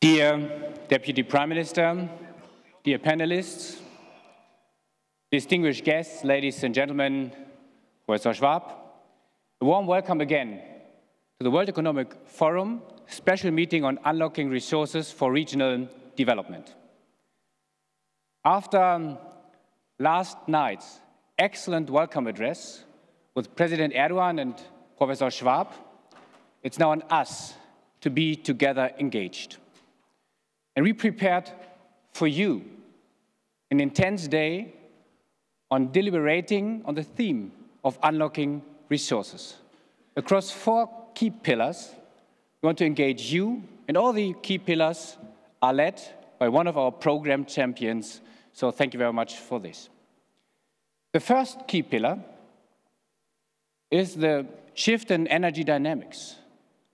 Dear Deputy Prime Minister, dear panelists, distinguished guests, ladies and gentlemen, Professor Schwab, a warm welcome again to the World Economic Forum special meeting on unlocking resources for regional development. After last night's excellent welcome address with President Erdogan and Professor Schwab, it's now on us to be together engaged. And we prepared for you an intense day on deliberating on the theme of unlocking resources. Across four key pillars, we want to engage you, and all the key pillars are led by one of our program champions, so thank you very much for this. The first key pillar is the shift in energy dynamics.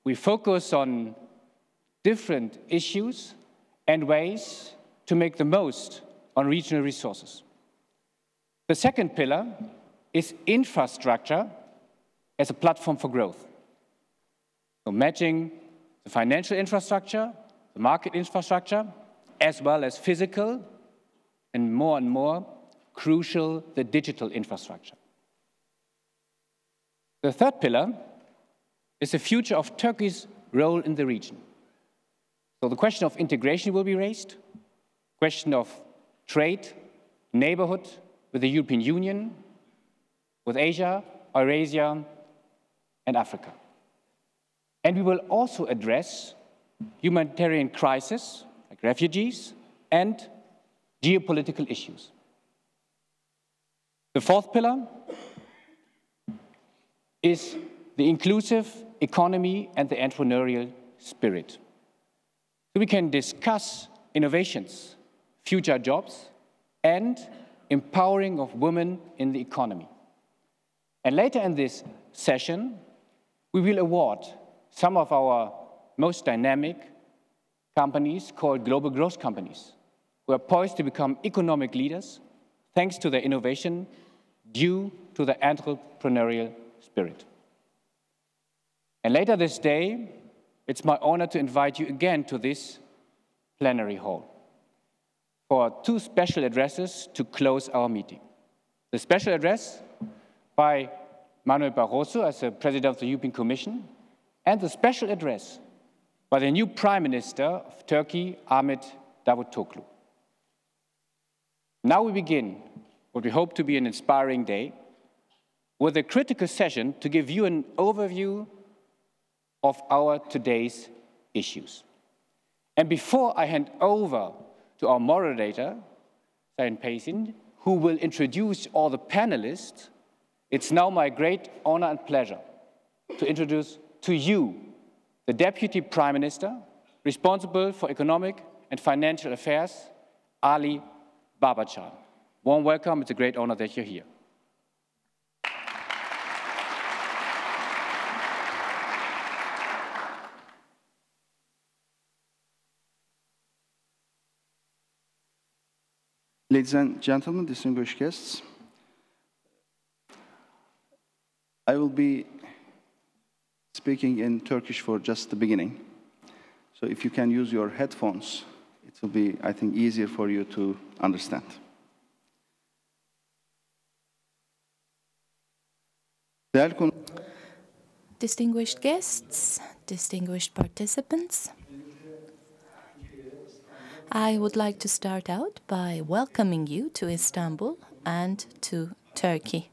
We focus on different issues and ways to make the most on regional resources. The second pillar is infrastructure as a platform for growth. So matching the financial infrastructure, the market infrastructure, as well as physical and more crucial, the digital infrastructure. The third pillar is the future of Turkey's role in the region. So the question of integration will be raised, question of trade, neighborhood with the European Union, with Asia, Eurasia, and Africa. And we will also address humanitarian crises, like refugees, and geopolitical issues. The fourth pillar is the inclusive economy and the entrepreneurial spirit. So we can discuss innovations, future jobs, and empowering of women in the economy. And later in this session, we will award some of our most dynamic companies called global growth companies, who are poised to become economic leaders thanks to their innovation due to the entrepreneurial spirit. And later this day, it's my honor to invite you again to this plenary hall for two special addresses to close our meeting. The special address by Manuel Barroso as the President of the European Commission, and the special address by the new Prime Minister of Turkey, Ahmet Davutoglu. Now we begin what we hope to be an inspiring day with a critical session to give you an overview of our today's issues. And before I hand over to our moderator, Sirin Payzin, who will introduce all the panelists, it's now my great honor and pleasure to introduce to you the Deputy Prime Minister responsible for economic and financial affairs, Ali Babacan. Warm welcome, it's a great honor that you're here. Ladies and gentlemen, distinguished guests, I will be speaking in Turkish for just the beginning. So if you can use your headphones, it will be, I think, easier for you to understand. Distinguished guests, distinguished participants, I would like to start out by welcoming you to Istanbul and to Turkey.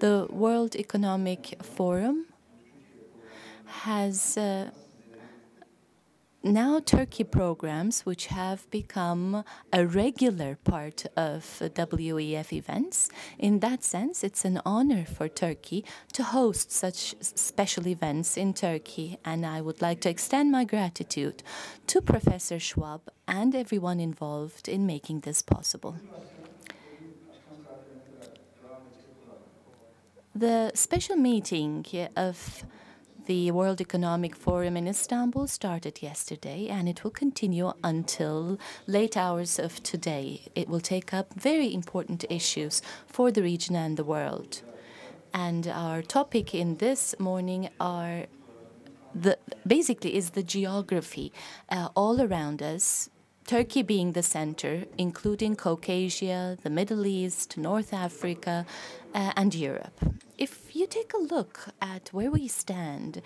The World Economic Forum has now Turkey programs which have become a regular part of WEF events. In that sense, it's an honor for Turkey to host such special events in Turkey, and I would like to extend my gratitude to Professor Schwab and everyone involved in making this possible. The special meeting of the World Economic Forum in Istanbul started yesterday, and it will continue until late hours of today. It will take up very important issues for the region and the world. And our topic in this morning are basically is the geography all around us, Turkey being the center, including Caucasia, the Middle East, North Africa, and Europe. If you take a look at where we stand,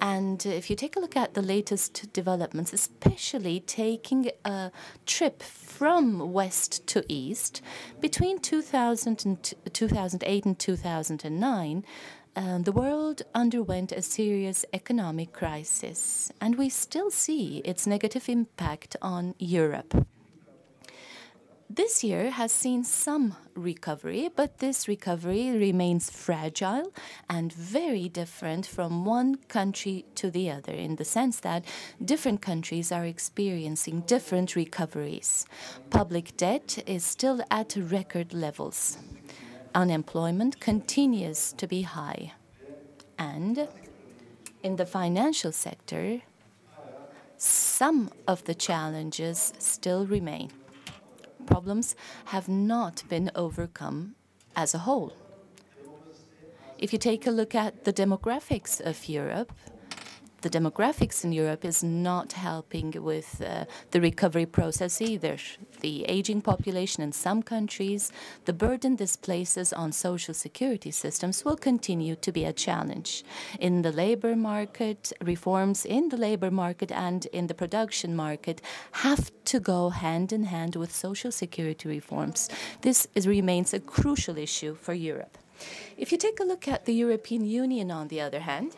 and if you take a look at the latest developments, especially taking a trip from west to east, between 2008 and 2009, the world underwent a serious economic crisis, and we still see its negative impact on Europe. This year has seen some recovery, but this recovery remains fragile and very different from one country to the other, in the sense that different countries are experiencing different recoveries. Public debt is still at record levels. Unemployment continues to be high. And in the financial sector, some of the challenges still remain. Problems have not been overcome as a whole. If you take a look at the demographics of Europe, the demographics in Europe is not helping with the recovery process either. The aging population in some countries, the burden this places on social security systems will continue to be a challenge. In the labor market, reforms in the labor market and in the production market have to go hand in hand with social security reforms. This remains a crucial issue for Europe. If you take a look at the European Union, on the other hand,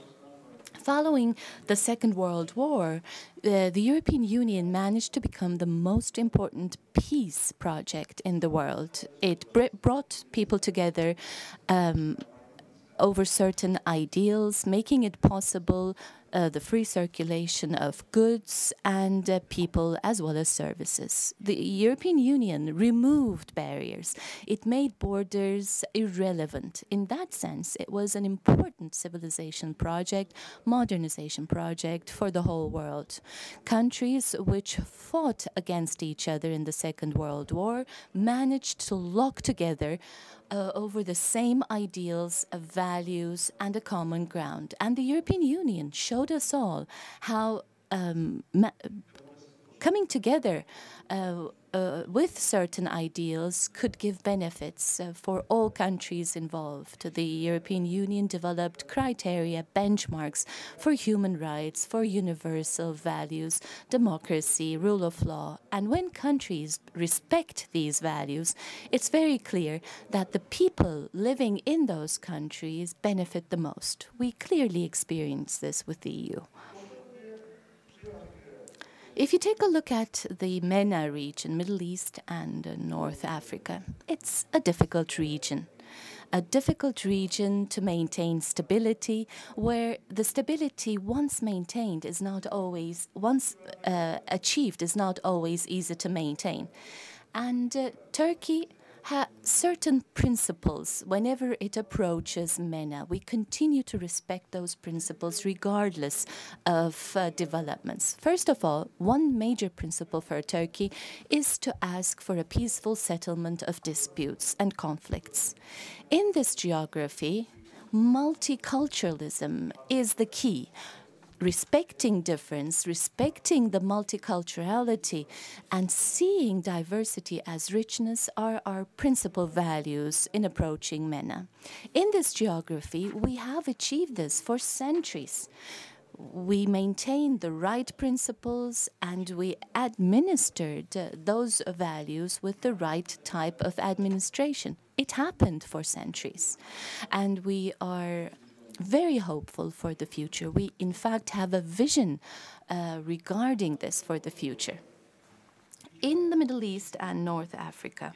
following the Second World War, the European Union managed to become the most important peace project in the world. It brought people together over certain ideals, making it possible the free circulation of goods and people as well as services. The European Union removed barriers. It made borders irrelevant. In that sense, it was an important civilization project, modernization project for the whole world. Countries which fought against each other in the Second World War managed to lock together over the same ideals, values, and a common ground. And the European Union showed us all how coming together with certain ideals could give benefits for all countries involved. The European Union developed criteria, benchmarks for human rights, for universal values, democracy, rule of law. And when countries respect these values, it's very clear that the people living in those countries benefit the most. We clearly experience this with the EU. If you take a look at the MENA region, Middle East and North Africa, it's a difficult region to maintain stability, where the stability once maintained is not always, once achieved is not always easy to maintain. And Turkey has certain principles whenever it approaches MENA. We continue to respect those principles regardless of developments. First of all, one major principle for Turkey is to ask for a peaceful settlement of disputes and conflicts. In this geography, multiculturalism is the key. Respecting difference, respecting the multiculturality, and seeing diversity as richness are our principal values in approaching MENA. In this geography, we have achieved this for centuries. We maintained the right principles and we administered those values with the right type of administration. It happened for centuries, and we are very hopeful for the future. We, in fact, have a vision regarding this for the future. In the Middle East and North Africa,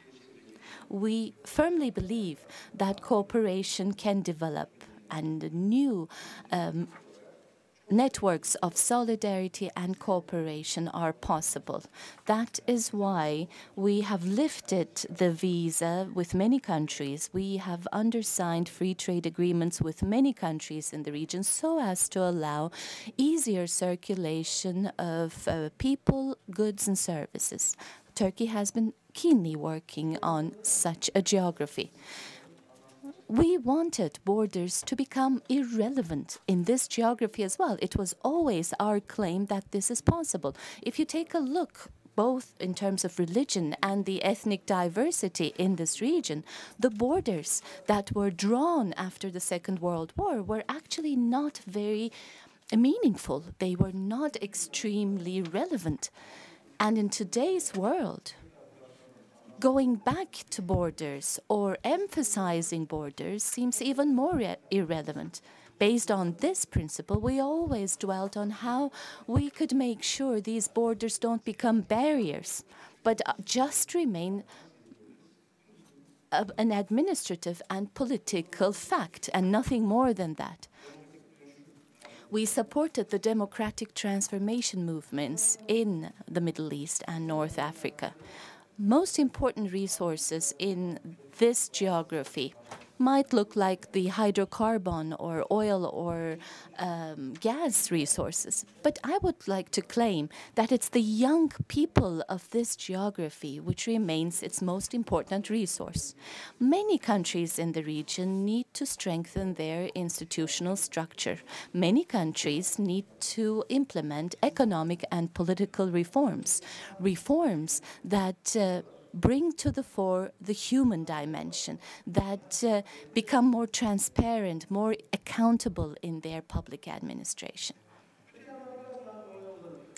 we firmly believe that cooperation can develop and new networks of solidarity and cooperation are possible. That is why we have lifted the visa with many countries. We have undersigned free trade agreements with many countries in the region so as to allow easier circulation of people, goods and services. Turkey has been keenly working on such a geography. We wanted borders to become irrelevant in this geography as well. It was always our claim that this is possible. If you take a look, both in terms of religion and the ethnic diversity in this region, the borders that were drawn after the Second World War were actually not very meaningful. They were not extremely relevant. And in today's world, going back to borders or emphasizing borders seems even more irrelevant. Based on this principle, we always dwelt on how we could make sure these borders don't become barriers, but just remain an administrative and political fact, and nothing more than that. We supported the democratic transformation movements in the Middle East and North Africa. Most important resources in this geography might look like the hydrocarbon or oil or gas resources. But I would like to claim that it's the young people of this geography which remains its most important resource. Many countries in the region need to strengthen their institutional structure. Many countries need to implement economic and political reforms, reforms that bring to the fore the human dimension, that become more transparent, more accountable in their public administration.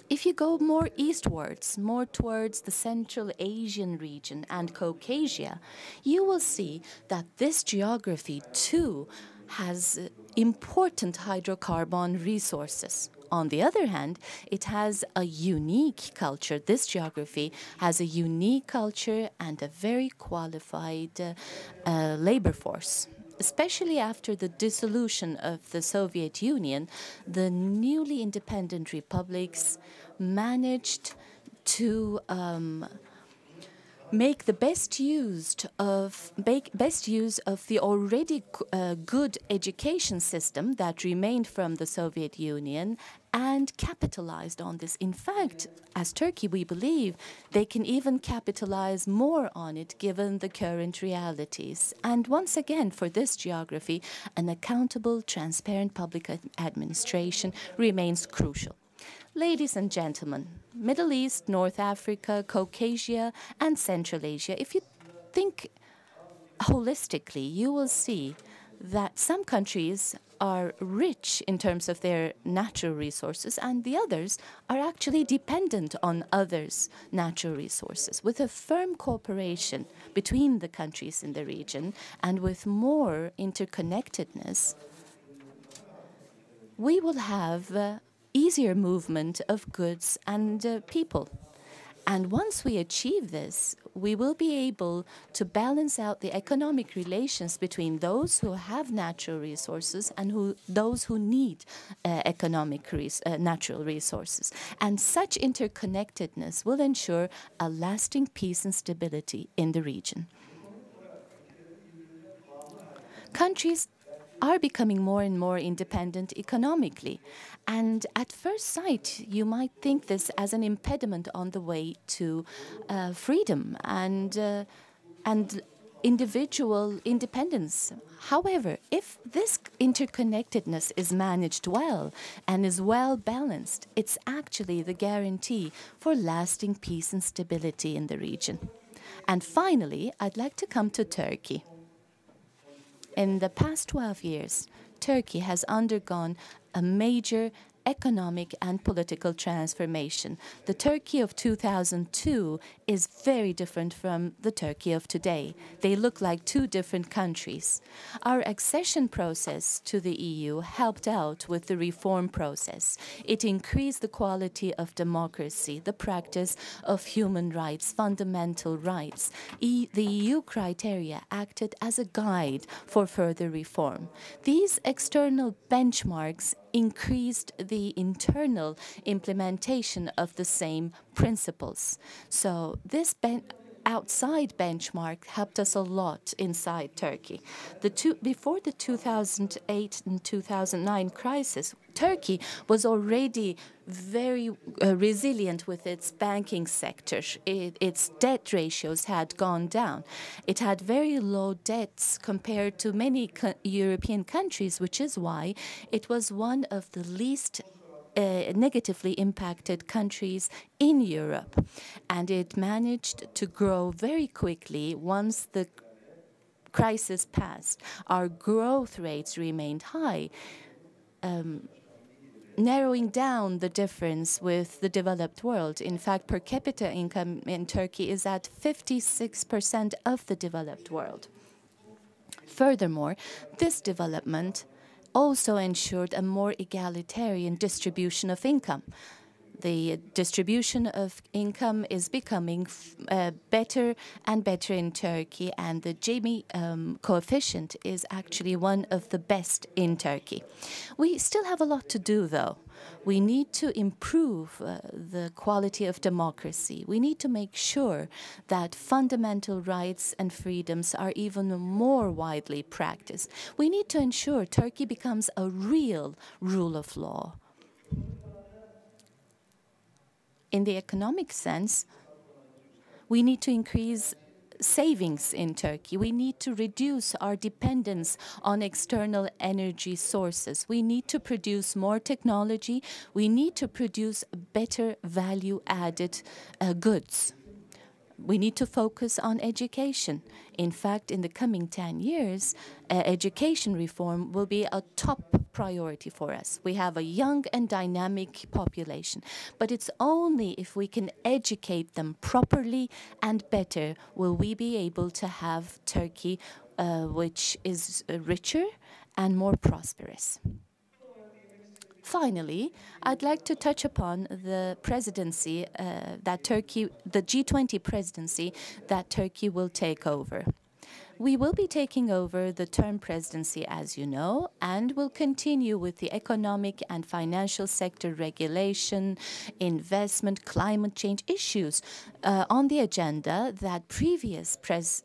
If you go more eastwards, more towards the Central Asian region and Caucasia, you will see that this geography too has important hydrocarbon resources. On the other hand, it has a unique culture. This geography has a unique culture and a very qualified labor force. Especially after the dissolution of the Soviet Union, the newly independent republics managed to make the best use of the already good education system that remained from the Soviet Union and capitalized on this. In fact, as Turkey, we believe they can even capitalize more on it given the current realities. And once again, for this geography, an accountable, transparent public administration remains crucial. Ladies and gentlemen, Middle East, North Africa, Caucasia, and Central Asia, if you think holistically, you will see that some countries are rich in terms of their natural resources and the others are actually dependent on others' natural resources. With a firm cooperation between the countries in the region and with more interconnectedness, we will have easier movement of goods and people. And once we achieve this, we will be able to balance out the economic relations between those who have natural resources and those who need natural resources. And such interconnectedness will ensure a lasting peace and stability in the region. Countries are becoming more and more independent economically. And at first sight, you might think this as an impediment on the way to freedom and individual independence. However, if this interconnectedness is managed well and is well balanced, it's actually the guarantee for lasting peace and stability in the region. And finally, I'd like to come to Turkey. In the past 12 years, Turkey has undergone a major economic and political transformation. The Turkey of 2002 is very different from the Turkey of today. They look like two different countries. Our accession process to the EU helped out with the reform process. It increased the quality of democracy, the practice of human rights, fundamental rights. The EU criteria acted as a guide for further reform. These external benchmarks increased the internal implementation of the same principles. So this outside benchmark helped us a lot inside Turkey. Before the 2008 and 2009 crisis, Turkey was already very resilient with its banking sector. Its debt ratios had gone down. It had very low debts compared to many European countries, which is why it was one of the least negatively impacted countries in Europe. And it managed to grow very quickly once the crisis passed. Our growth rates remained high, narrowing down the difference with the developed world. In fact, per capita income in Turkey is at 56% of the developed world. Furthermore, this development also ensured a more egalitarian distribution of income. The distribution of income is becoming better and better in Turkey, and the Gini coefficient is actually one of the best in Turkey. We still have a lot to do, though. We need to improve the quality of democracy. We need to make sure that fundamental rights and freedoms are even more widely practiced. We need to ensure Turkey becomes a real rule of law. In the economic sense, we need to increase savings in Turkey. We need to reduce our dependence on external energy sources. We need to produce more technology. We need to produce better value-added goods. We need to focus on education. In fact, in the coming 10 years, education reform will be a top priority for us. We have a young and dynamic population, but it's only if we can educate them properly and better will we be able to have Turkey, which is richer and more prosperous. Finally, I'd like to touch upon the presidency the G20 presidency that Turkey will take over. We will be taking over the term presidency, as you know, and will continue with the economic and financial sector regulation, investment, climate change issues on the agenda that previous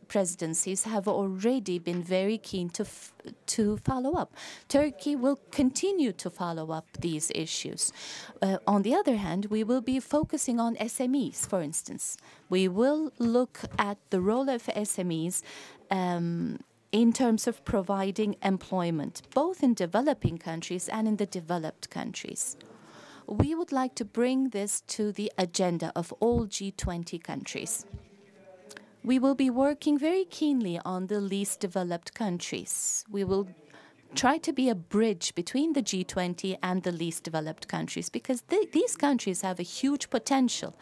presidencies have already been very keen to follow up. Turkey will continue to follow up these issues. On the other hand, we will be focusing on SMEs, for instance. We will look at the role of SMEs in terms of providing employment, both in developing countries and in the developed countries. We would like to bring this to the agenda of all G20 countries. We will be working very keenly on the least developed countries. We will try to be a bridge between the G20 and the least developed countries, because these countries have a huge potential.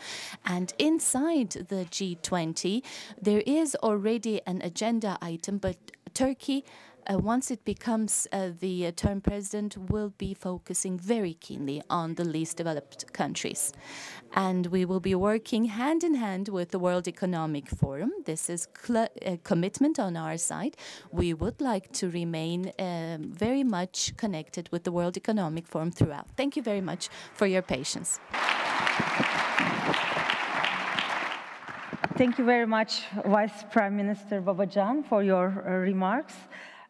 And inside the G20, there is already an agenda item, but Turkey, once it becomes the term president, will be focusing very keenly on the least developed countries. And we will be working hand in hand with the World Economic Forum. This is a commitment on our side. We would like to remain very much connected with the World Economic Forum throughout. Thank you very much for your patience. Thank you very much, Vice Prime Minister Babacan, for your remarks.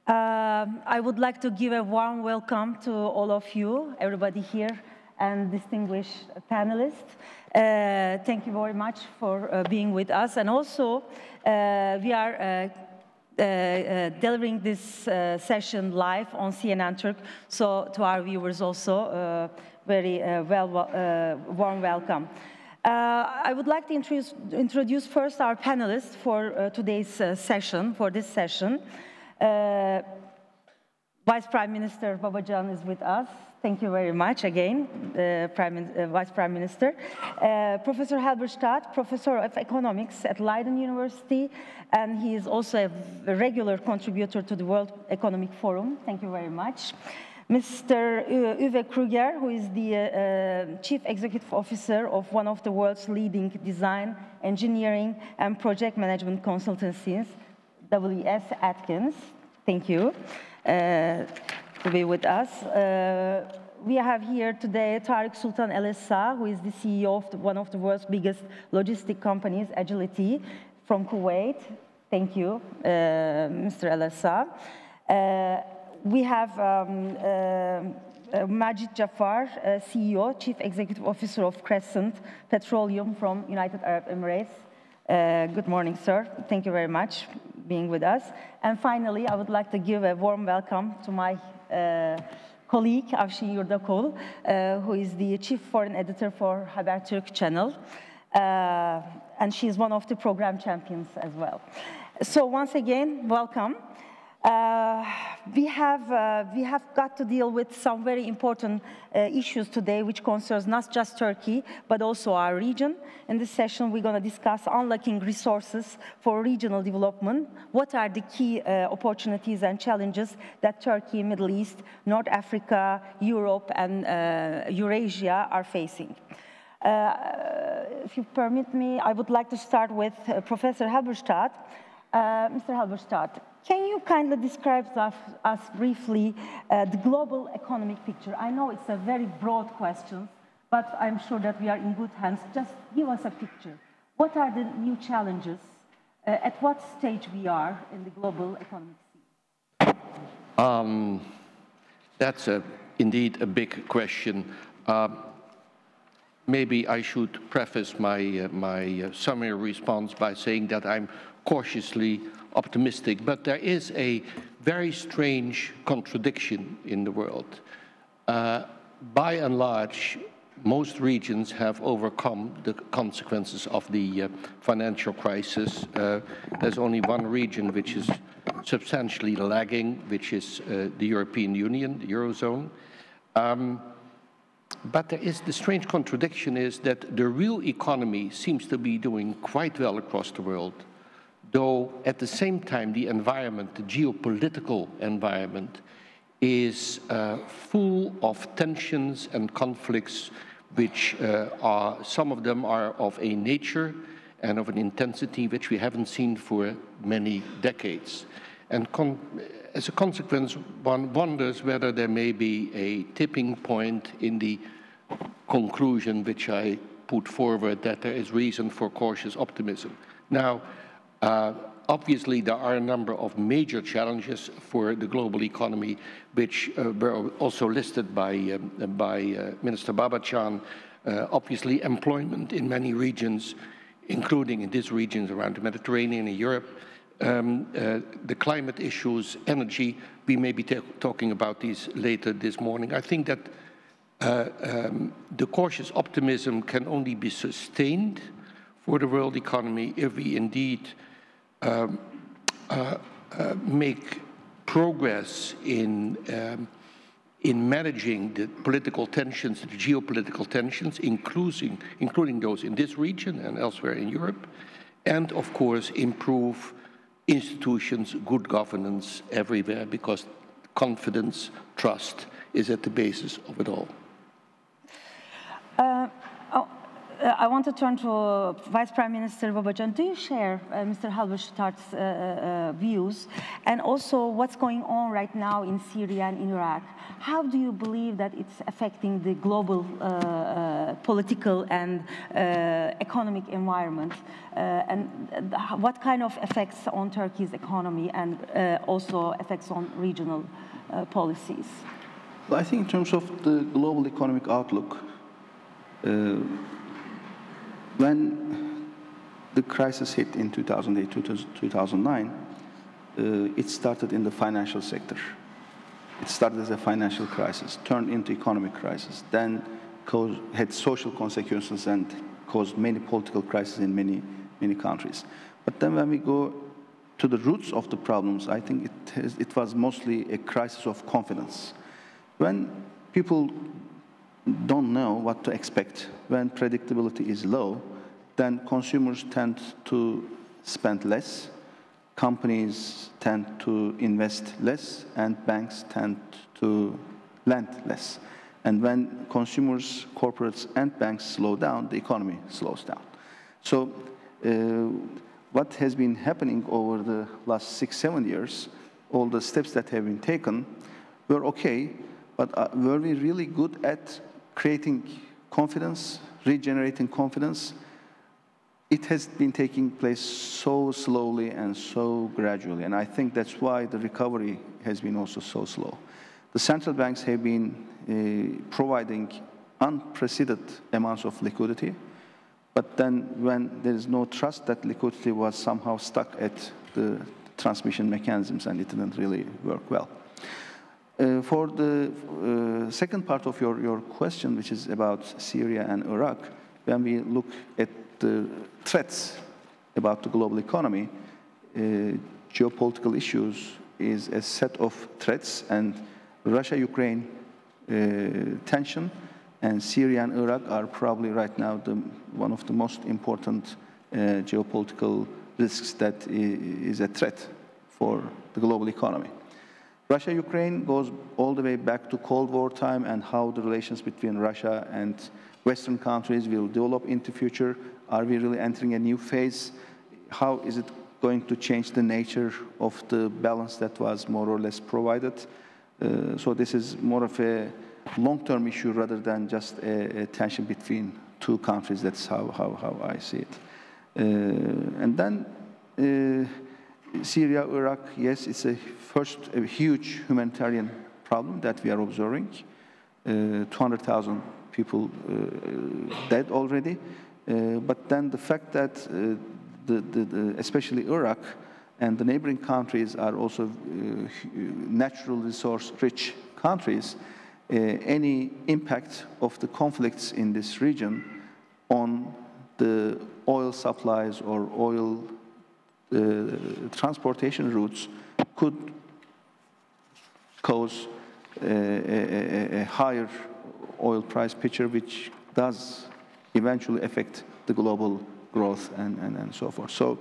I would like to give a warm welcome to all of you, everybody here, and distinguished panelists. Thank you very much for being with us. And also, we are delivering this session live on CNN Türk, so to our viewers also, very warm welcome. I would like to introduce first our panelists for today's session, for this session. Vice Prime Minister Babacan is with us. Thank you very much again, Vice Prime Minister. Professor Halberstadt, Professor of Economics at Leiden University, and he is also a regular contributor to the World Economic Forum. Thank you very much. Mr. Uwe Kruger, who is the Chief Executive Officer of one of the world's leading design, engineering, and project management consultancies, W.S. Atkins, thank you to be with us. We have here today Tarek Sultan Al Essa, who is the CEO of one of the world's biggest logistic companies, Agility. from Kuwait. Thank you, Mr. Al Essa. We have Majid Jafar, CEO, Chief Executive Officer of Crescent Petroleum from United Arab Emirates. Good morning, sir. Thank you very much for being with us. And finally, I would like to give a warm welcome to my colleague, Afsin Yurdakul, who is the Chief Foreign Editor for Habertürk channel. And she's one of the program champions as well. So once again, welcome. We have got to deal with some very important issues today, which concerns not just Turkey, but also our region. In this session, we're going to discuss unlocking resources for regional development. What are the key opportunities and challenges that Turkey, Middle East, North Africa, Europe, and Eurasia are facing? If you permit me, I would like to start with Professor Halberstadt. Mr. Halberstadt, can you kindly describe to us briefly the global economic picture? I know it's a very broad question, but I'm sure that we are in good hands. Just give us a picture. What are the new challenges? At what stage we are in the global economic scene? That's indeed a big question. Maybe I should preface my, my summary response by saying that I'm cautiously optimistic, but there is a very strange contradiction in the world. By and large, most regions have overcome the consequences of the financial crisis. There's only one region which is substantially lagging, which is the European Union, the Eurozone. But there is the strange contradiction is that the real economy seems to be doing quite well across the world, though at the same time the environment, the geopolitical environment, is full of tensions and conflicts, which are, some of them are of a nature and of an intensity which we haven't seen for many decades. And as a consequence, one wonders whether there may be a tipping point in the conclusion which I put forward, that there is reason for cautious optimism. Now, obviously, there are a number of major challenges for the global economy, which were also listed by Minister Babacan. Obviously, employment in many regions, including in these regions around the Mediterranean and Europe, the climate issues, energy. We may be talking about these later this morning. I think that the cautious optimism can only be sustained for the world economy if we indeed make progress in managing the political tensions, the geopolitical tensions, including those in this region and elsewhere in Europe, and of course improve institutions, good governance everywhere, because confidence, trust is at the basis of it all. I want to turn to Vice Prime Minister Babacan. Do you share Mr. Halberstadt's views? And also, what's going on right now in Syria and in Iraq? How do you believe that it's affecting the global political and economic environment? And what kind of effects on Turkey's economy and also effects on regional policies? Well, I think in terms of the global economic outlook, when the crisis hit in 2008, 2009, it started in the financial sector. It started as a financial crisis, turned into economic crisis, then had social consequences and caused many political crises in many countries. But then when we go to the roots of the problems, I think it was mostly a crisis of confidence. When people don't know what to expect, when predictability is low, then consumers tend to spend less, companies tend to invest less, and banks tend to lend less. And when consumers, corporates, and banks slow down, the economy slows down. So what has been happening over the last 6-7 years, all the steps that have been taken were okay, but were we really good at creating confidence, regenerating confidence? it has been taking place so slowly and so gradually, and I think that's why the recovery has been also so slow. The central banks have been providing unprecedented amounts of liquidity, but then when there is no trust, that liquidity was somehow stuck at the transmission mechanisms and it didn't really work well. For the second part of your question, which is about Syria and Iraq, when we look at the threats about the global economy, geopolitical issues is a set of threats, and Russia-Ukraine tension and Syria and Iraq are probably right now one of the most important geopolitical risks that is a threat for the global economy. Russia-Ukraine goes all the way back to Cold War time and how the relations between Russia and Western countries will develop into future. Are we really entering a new phase? How is it going to change the nature of the balance that was more or less provided? So this is more of a long-term issue rather than just a tension between two countries. That's how I see it. And then Syria, Iraq, yes, it's a huge humanitarian problem that we are observing. 200,000 people dead already. But then the fact that especially Iraq and the neighboring countries are also natural resource-rich countries, any impact of the conflicts in this region on the oil supplies or oil transportation routes could cause a higher oil price picture, which does eventually affect the global growth and so forth. So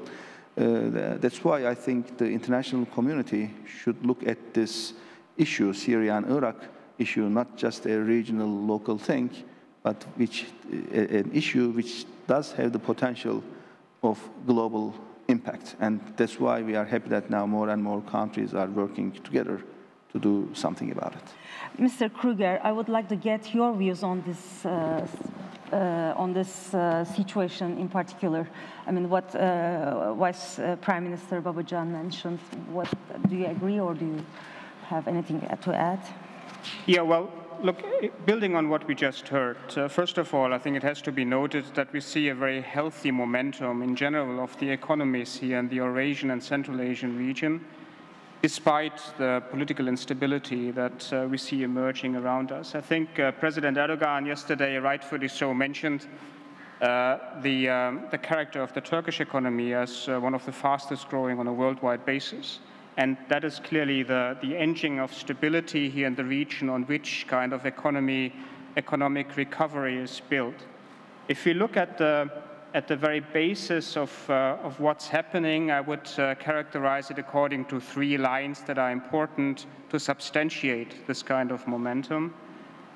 that's why I think the international community should look at this issue, Syria and Iraq issue, not just a regional local thing, but an issue which does have the potential of global impact. And that's why we are happy that now more and more countries are working together to do something about it. Mr. Kruger, I would like to get your views on this situation in particular. I mean, what Vice Prime Minister Babacan mentioned, what, do you agree or do you have anything to add? Yeah, well, look, building on what we just heard, first of all, I think it has to be noted that we see a very healthy momentum in general of the economies here in the Eurasian and Central Asian region, despite the political instability that we see emerging around us. I think President Erdogan yesterday, rightfully so, mentioned the character of the Turkish economy as one of the fastest growing on a worldwide basis. And that is clearly the engine of stability here in the region on which kind of economic recovery is built. If you look at the very basis of what's happening, I would characterize it according to three lines that are important to substantiate this kind of momentum.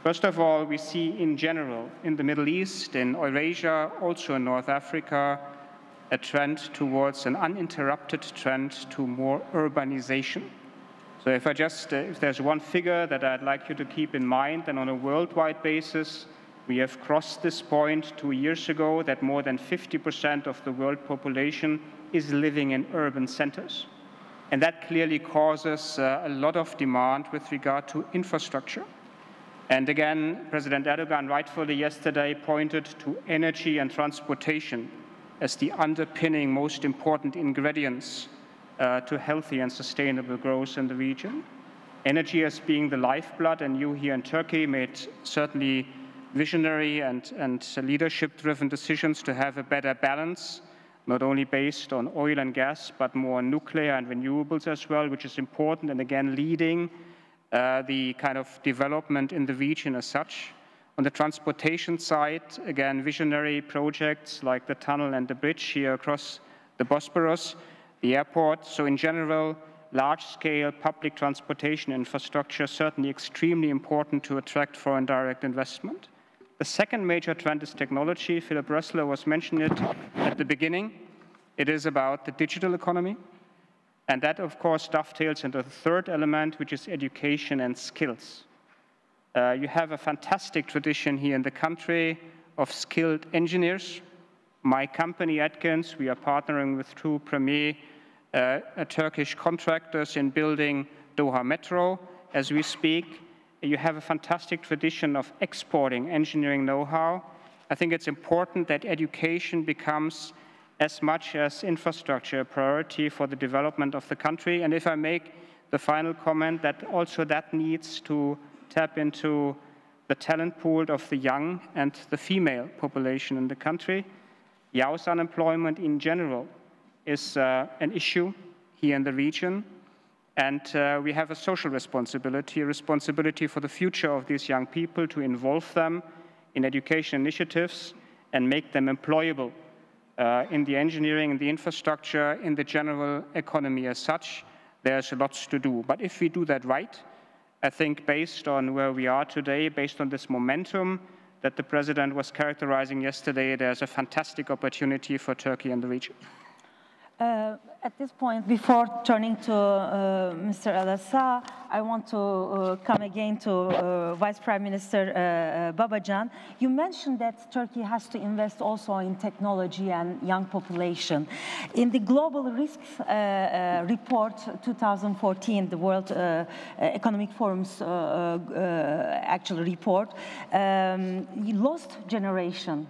First of all, we see in general, in the Middle East, in Eurasia, also in North Africa, a trend towards an uninterrupted trend to more urbanization. So if I just, if there's one figure that I'd like you to keep in mind, then on a worldwide basis, we have crossed this point 2 years ago that more than 50% of the world population is living in urban centers. And that clearly causes a lot of demand with regard to infrastructure. And again, President Erdogan rightfully yesterday pointed to energy and transportation as the underpinning most important ingredients to healthy and sustainable growth in the region. Energy as being the lifeblood, and you here in Turkey made certainly visionary and leadership-driven decisions to have a better balance, not only based on oil and gas, but more on nuclear and renewables as well, which is important, and again leading the kind of development in the region as such. On the transportation side, again, visionary projects like the tunnel and the bridge here across the Bosporus, the airport. So in general, large-scale public transportation infrastructure certainly extremely important to attract foreign direct investment. The second major trend is technology. Philipp Rösler was mentioning it at the beginning. It is about the digital economy. And that, of course, dovetails into the third element, which is education and skills. You have a fantastic tradition here in the country of skilled engineers, My company, Atkins, we are partnering with two premier Turkish contractors in building Doha Metro. As we speak, you have a fantastic tradition of exporting engineering know-how. I think it's important that education becomes as much as infrastructure a priority for the development of the country. And if I make the final comment, that also that needs to tap into the talent pool of the young and the female population in the country. Youth unemployment in general is an issue here in the region. And we have a social responsibility, a responsibility for the future of these young people to involve them in education initiatives and make them employable in the engineering, in the infrastructure, in the general economy as such. There's lots to do. But if we do that right, I think based on where we are today, based on this momentum that the President was characterizing yesterday, there's a fantastic opportunity for Turkey and the region. At this point, before turning to Mr. Al Essa, I want to come again to Vice Prime Minister Babacan. You mentioned that Turkey has to invest also in technology and young population. In the Global Risks Report 2014, the World Economic Forum's actual report, the lost generation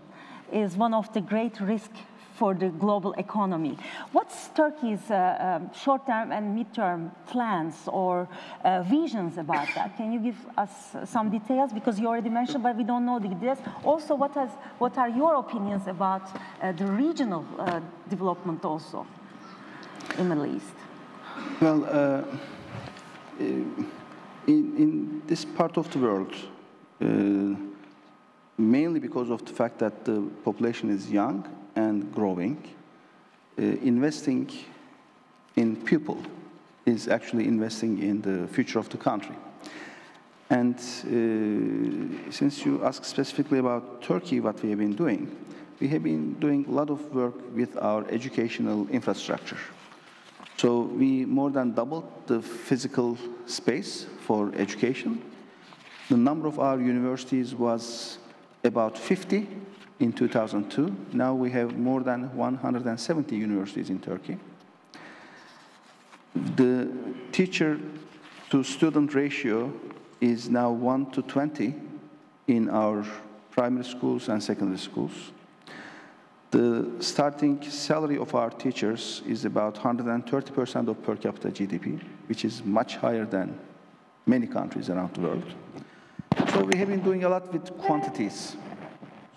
is one of the great risks for the global economy. What's Turkey's short-term and mid-term plans or visions about that? Can you give us some details? Because you already mentioned, but we don't know the details. Also, what are your opinions about the regional development also in the Middle East? Well, in this part of the world, mainly because of the fact that the population is young and growing, investing in people is actually investing in the future of the country. And since you asked specifically about Turkey, what we have been doing a lot of work with our educational infrastructure. So we more than doubled the physical space for education. The number of our universities was about 50 in 2002. Now we have more than 170 universities in Turkey. The teacher-to-student ratio is now 1 to 20 in our primary schools and secondary schools. The starting salary of our teachers is about 130% of per capita GDP, which is much higher than many countries around the world. So we have been doing a lot with quantities.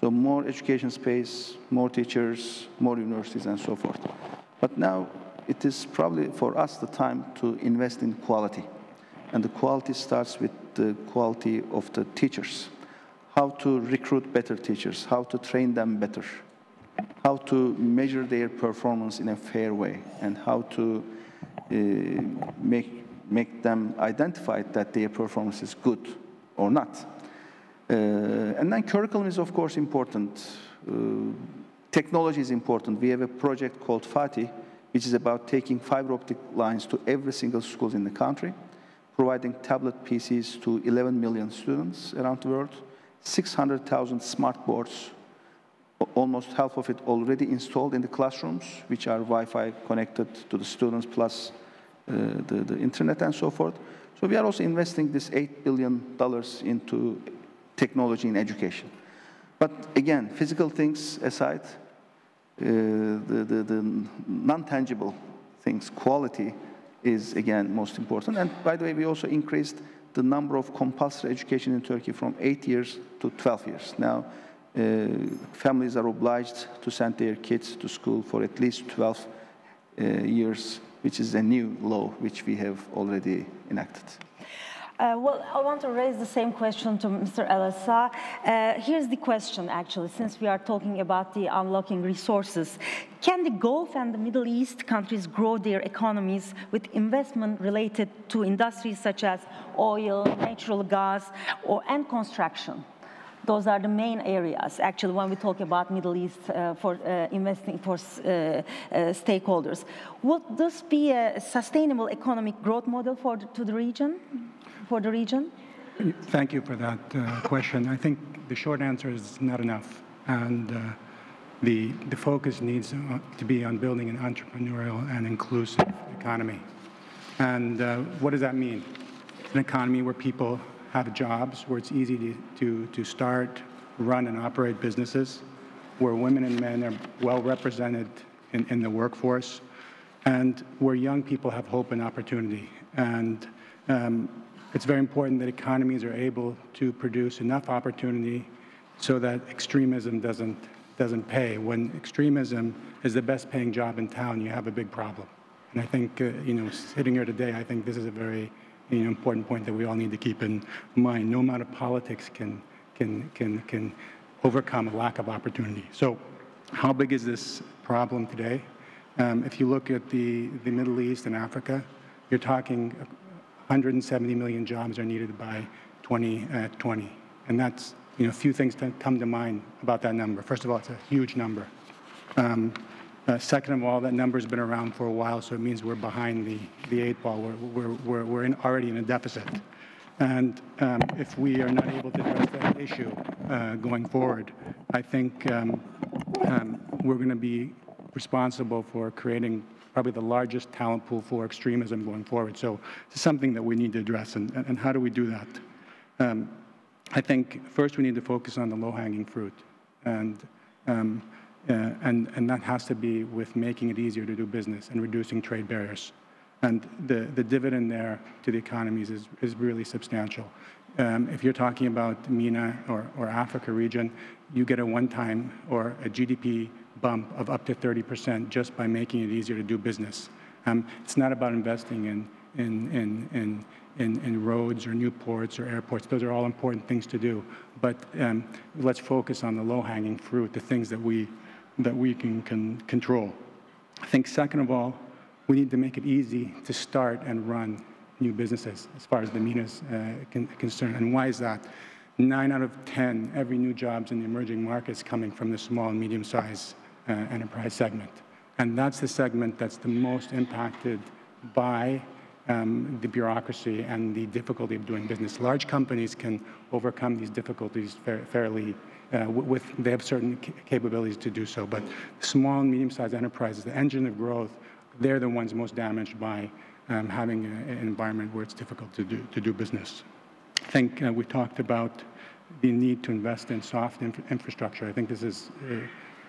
So more education space, more teachers, more universities, and so forth. But now it is probably for us the time to invest in quality. And the quality starts with the quality of the teachers. How to recruit better teachers, how to train them better, how to measure their performance in a fair way, and how to make them identify that their performance is good or not. And then curriculum is, of course, important. Technology is important. We have a project called Fatih, which is about taking fiber optic lines to every single school in the country, providing tablet PCs to 11 million students around the world, 600,000 smart boards, almost half of it already installed in the classrooms, which are Wi-Fi connected to the students, plus the internet and so forth. So we are also investing this $8 billion into technology and education. But again, physical things aside, the non-tangible things, quality is again most important. And by the way, we also increased the number of compulsory education in Turkey from 8 years to 12 years. Now, families are obliged to send their kids to school for at least 12 years, which is a new law which we have already enacted. Well, I want to raise the same question to Mr. Al Essa. Here's the question, actually, since we are talking about the unlocking resources. Can the Gulf and the Middle East countries grow their economies with investment related to industries such as oil, natural gas, and construction? Those are the main areas, actually, when we talk about Middle East for investing for stakeholders. Would this be a sustainable economic growth model for the region? Thank you for that question. I think the short answer is not enough. And the focus needs to be on building an entrepreneurial and inclusive economy. And what does that mean? An economy where people have jobs, where it's easy to start, run, and operate businesses, where women and men are well represented in the workforce, and where young people have hope and opportunity. And it's very important that economies are able to produce enough opportunity so that extremism doesn't pay. When extremism is the best paying job in town, you have a big problem. And I think, you know, sitting here today, I think this is a very, you know, important point that we all need to keep in mind. No amount of politics can overcome a lack of opportunity. So how big is this problem today? If you look at the Middle East and Africa, you're talking 170 million jobs are needed by 2020. And that's, you know, a few things that come to mind about that number. First of all, it's a huge number. Second of all, that number's been around for a while, so it means we're behind the eight ball. We're already in a deficit. And if we are not able to address that issue going forward, I think we're going to be responsible for creating probably the largest talent pool for extremism going forward. So it's something that we need to address. And how do we do that? I think first we need to focus on the low-hanging fruit, and that has to be with making it easier to do business and reducing trade barriers. And the dividend there to the economies is really substantial. If you're talking about MENA or Africa region, you get a one-time or a GDP bump of up to 30% just by making it easier to do business. It's not about investing in roads or new ports or airports. Those are all important things to do. But let's focus on the low-hanging fruit, the things that we can control. I think second of all, we need to make it easy to start and run new businesses as far as the MENA is concerned. And why is that? 9 out of 10 every new jobs in the emerging markets coming from the small and medium-sized enterprise segment. And that's the segment that's the most impacted by the bureaucracy and the difficulty of doing business. Large companies can overcome these difficulties fairly, they have certain capabilities to do so, but small and medium-sized enterprises, the engine of growth, they're the ones most damaged by having an environment where it's difficult to do business. I think we talked about the need to invest in soft infrastructure. I think this is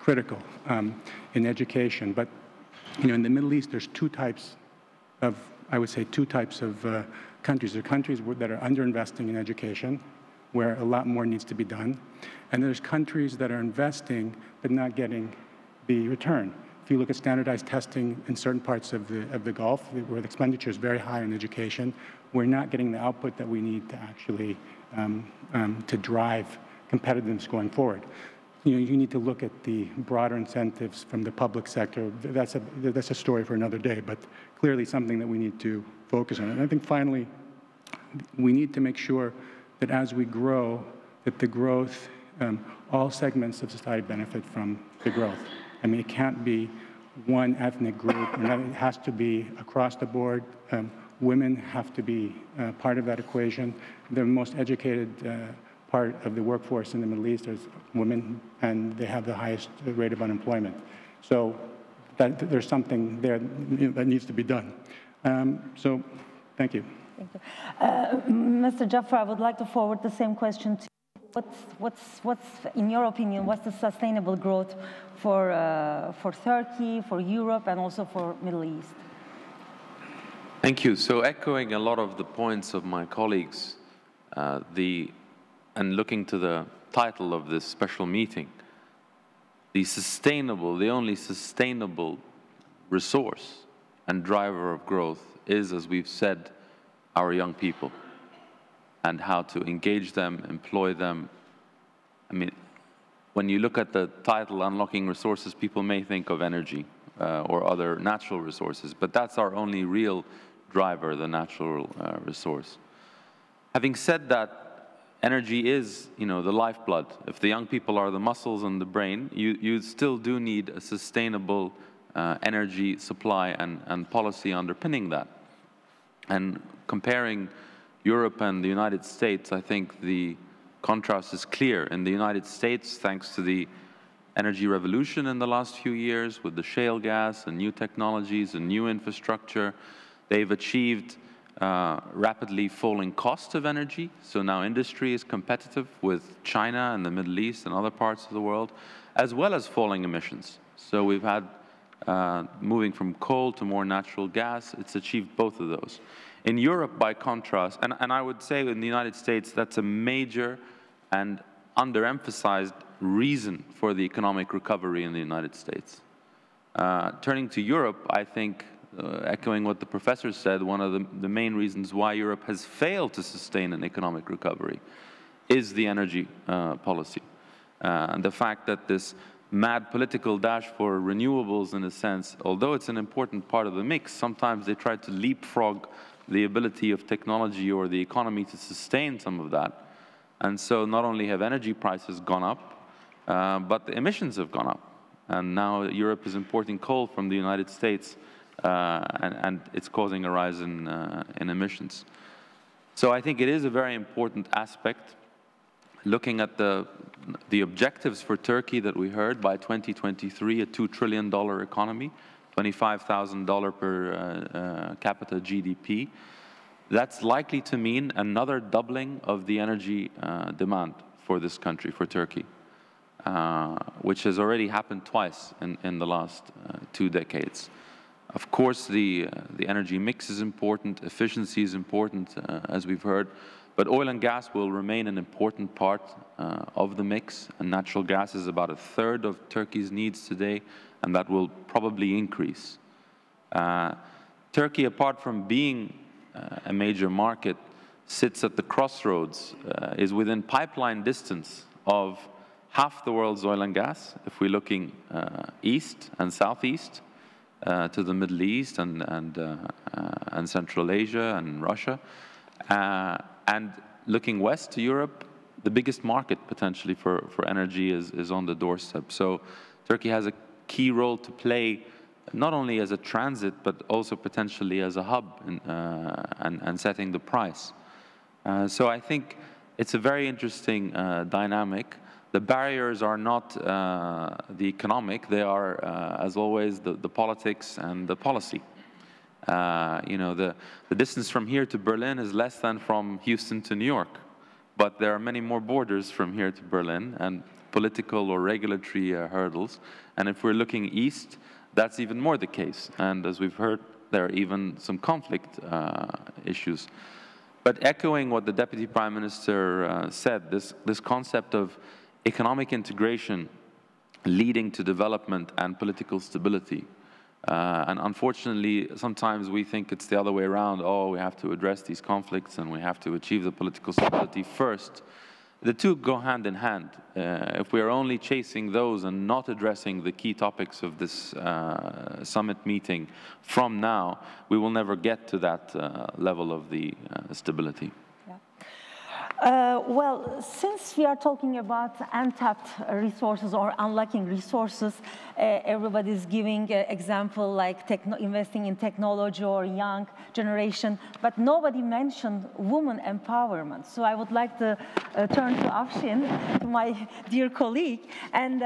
critical in education, but you know, in the Middle East, there's two types of, I would say two types of countries. There are countries that are underinvesting in education, where a lot more needs to be done. And there's countries that are investing but not getting the return. If you look at standardized testing in certain parts of the Gulf, where the expenditure is very high in education, we're not getting the output that we need to actually to drive competitiveness going forward. You know, you need to look at the broader incentives from the public sector. That's a story for another day, but clearly something that we need to focus on. And I think finally, we need to make sure that as we grow, that the growth, all segments of society benefit from the growth. I mean, it can't be one ethnic group, and it has to be across the board. Women have to be part of that equation. The most educated part of the workforce in the Middle East is women, and they have the highest rate of unemployment. So there's something there that needs to be done. So thank you. Thank you. Mr. Jafar, I would like to forward the same question to you. What's in your opinion, what's the sustainable growth for Turkey, for Europe, and also for Middle East? Thank you. So echoing a lot of the points of my colleagues, and looking to the title of this special meeting, the only sustainable resource and driver of growth is, as we've said, our young people, and how to engage them, employ them. I mean, when you look at the title, Unlocking Resources, people may think of energy or other natural resources, but that's our only real driver, the natural resource. Having said that, energy is, you know, the lifeblood. If the young people are the muscles and the brain, you still do need a sustainable energy supply and policy underpinning that. And comparing Europe and the United States, I think the contrast is clear. In the United States, thanks to the energy revolution in the last few years with the shale gas and new technologies and new infrastructure. They've achieved rapidly falling costs of energy. So now industry is competitive with China and the Middle East and other parts of the world, as well as falling emissions. So we've had moving from coal to more natural gas. It's achieved both of those. In Europe, by contrast, and I would say in the United States, that's a major and underemphasized reason for the economic recovery in the United States. Turning to Europe, I think, echoing what the professor said, one of the main reasons why Europe has failed to sustain an economic recovery is the energy policy. And the fact that this mad political dash for renewables, in a sense, although it's an important part of the mix, sometimes they try to leapfrog the ability of technology or the economy to sustain some of that. And so not only have energy prices gone up, but the emissions have gone up. And now Europe is importing coal from the United States, and it's causing a rise in emissions. So I think it is a very important aspect. Looking at the objectives for Turkey that we heard, by 2023, a $2 trillion economy, $25,000 per capita GDP, that's likely to mean another doubling of the energy demand for this country, for Turkey, which has already happened twice in the last 2 decades. Of course, the energy mix is important, efficiency is important, as we've heard, but oil and gas will remain an important part of the mix, and natural gas is about a third of Turkey's needs today, and that will probably increase. Turkey, apart from being a major market, sits at the crossroads, is within pipeline distance of half the world's oil and gas, if we're looking east and southeast, to the Middle East and Central Asia and Russia. And looking west to Europe, the biggest market potentially for energy is on the doorstep. So Turkey has a key role to play, not only as a transit, but also potentially as a hub and setting the price. So I think it's a very interesting dynamic. The barriers are not the economic, they are, as always, the politics and the policy. You know, the distance from here to Berlin is less than from Houston to New York, but there are many more borders from here to Berlin and political or regulatory hurdles. And if we're looking east, that's even more the case. And as we've heard, there are even some conflict issues. But echoing what the Deputy Prime Minister said, this concept of economic integration leading to development and political stability. And unfortunately, sometimes we think it's the other way around. Oh, we have to address these conflicts and we have to achieve the political stability first. The two go hand in hand. If we are only chasing those and not addressing the key topics of this summit meeting from now, we will never get to that level of the stability. Well, since we are talking about untapped resources or unlocking resources, everybody's giving an example like investing in technology or young generation, but nobody mentioned women empowerment. So I would like to turn to Afsin, to my dear colleague, and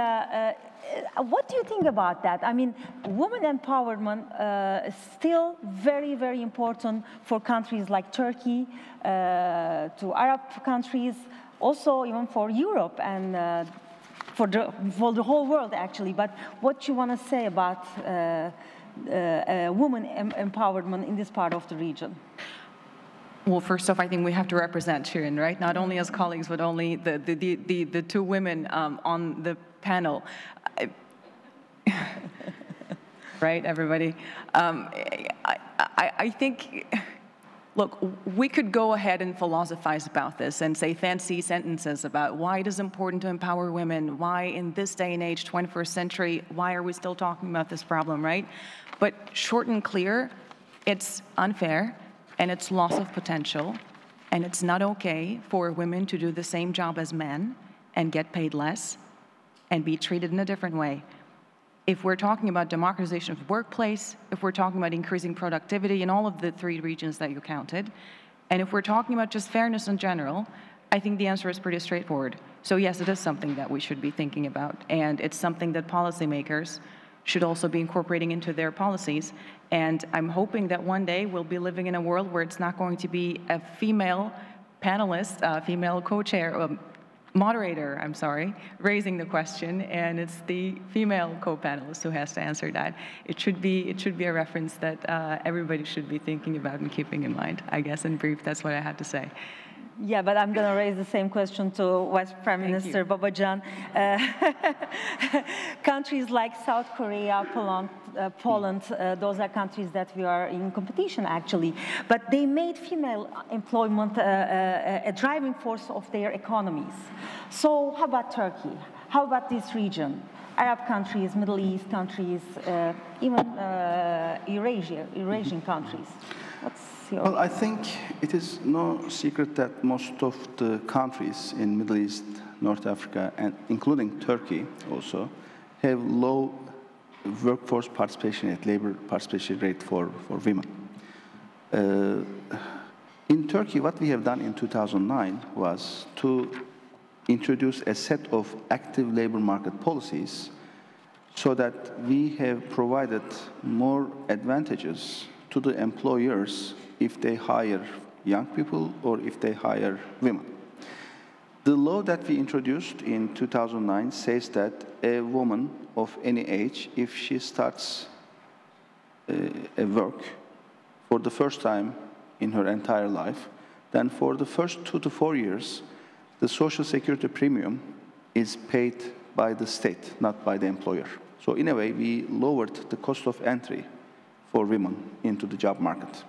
what do you think about that? I mean, women empowerment is still very, very important for countries like Turkey, to Arab countries, also even for Europe and for the whole world, actually. But what you want to say about women empowerment in this part of the region? Well, first off, I think we have to represent Shirin, right? Not only as colleagues, but only the two women on the panel. Right, everybody? I think, look, we could go ahead and philosophize about this and say fancy sentences about why it is important to empower women, why in this day and age, 21st century, why are we still talking about this problem, right? But short and clear, it's unfair, and it's loss of potential, and it's not okay for women to do the same job as men and get paid less and be treated in a different way. If we're talking about democratization of the workplace, if we're talking about increasing productivity in all of the 3 regions that you counted, and if we're talking about just fairness in general, I think the answer is pretty straightforward. So yes, it is something that we should be thinking about, and it's something that policymakers should also be incorporating into their policies. And I'm hoping that one day we'll be living in a world where it's not going to be a female panelist, female co-chair, moderator, I'm sorry, raising the question, and it's the female co-panelist who has to answer that. It should be a reference that everybody should be thinking about and keeping in mind. I guess in brief, that's what I had to say. Yeah, but I'm going to raise the same question to Vice Prime Minister Babacan. Countries like South Korea, Poland, those are countries that we are in competition, actually. But they made female employment a driving force of their economies. So how about Turkey? How about this region? Arab countries, Middle East countries, even Eurasian countries. Well, I think it is no secret that most of the countries in Middle East, North Africa, and including Turkey also, have low workforce participation at labor participation rate for women. In Turkey, what we have done in 2009 was to introduce a set of active labor market policies so that we have provided more advantages to the employers if they hire young people or if they hire women. The law that we introduced in 2009 says that a woman of any age, if she starts a work for the first time in her entire life, then for the first 2 to 4 years, the Social Security premium is paid by the state, not by the employer. So in a way, we lowered the cost of entry for women into the job market.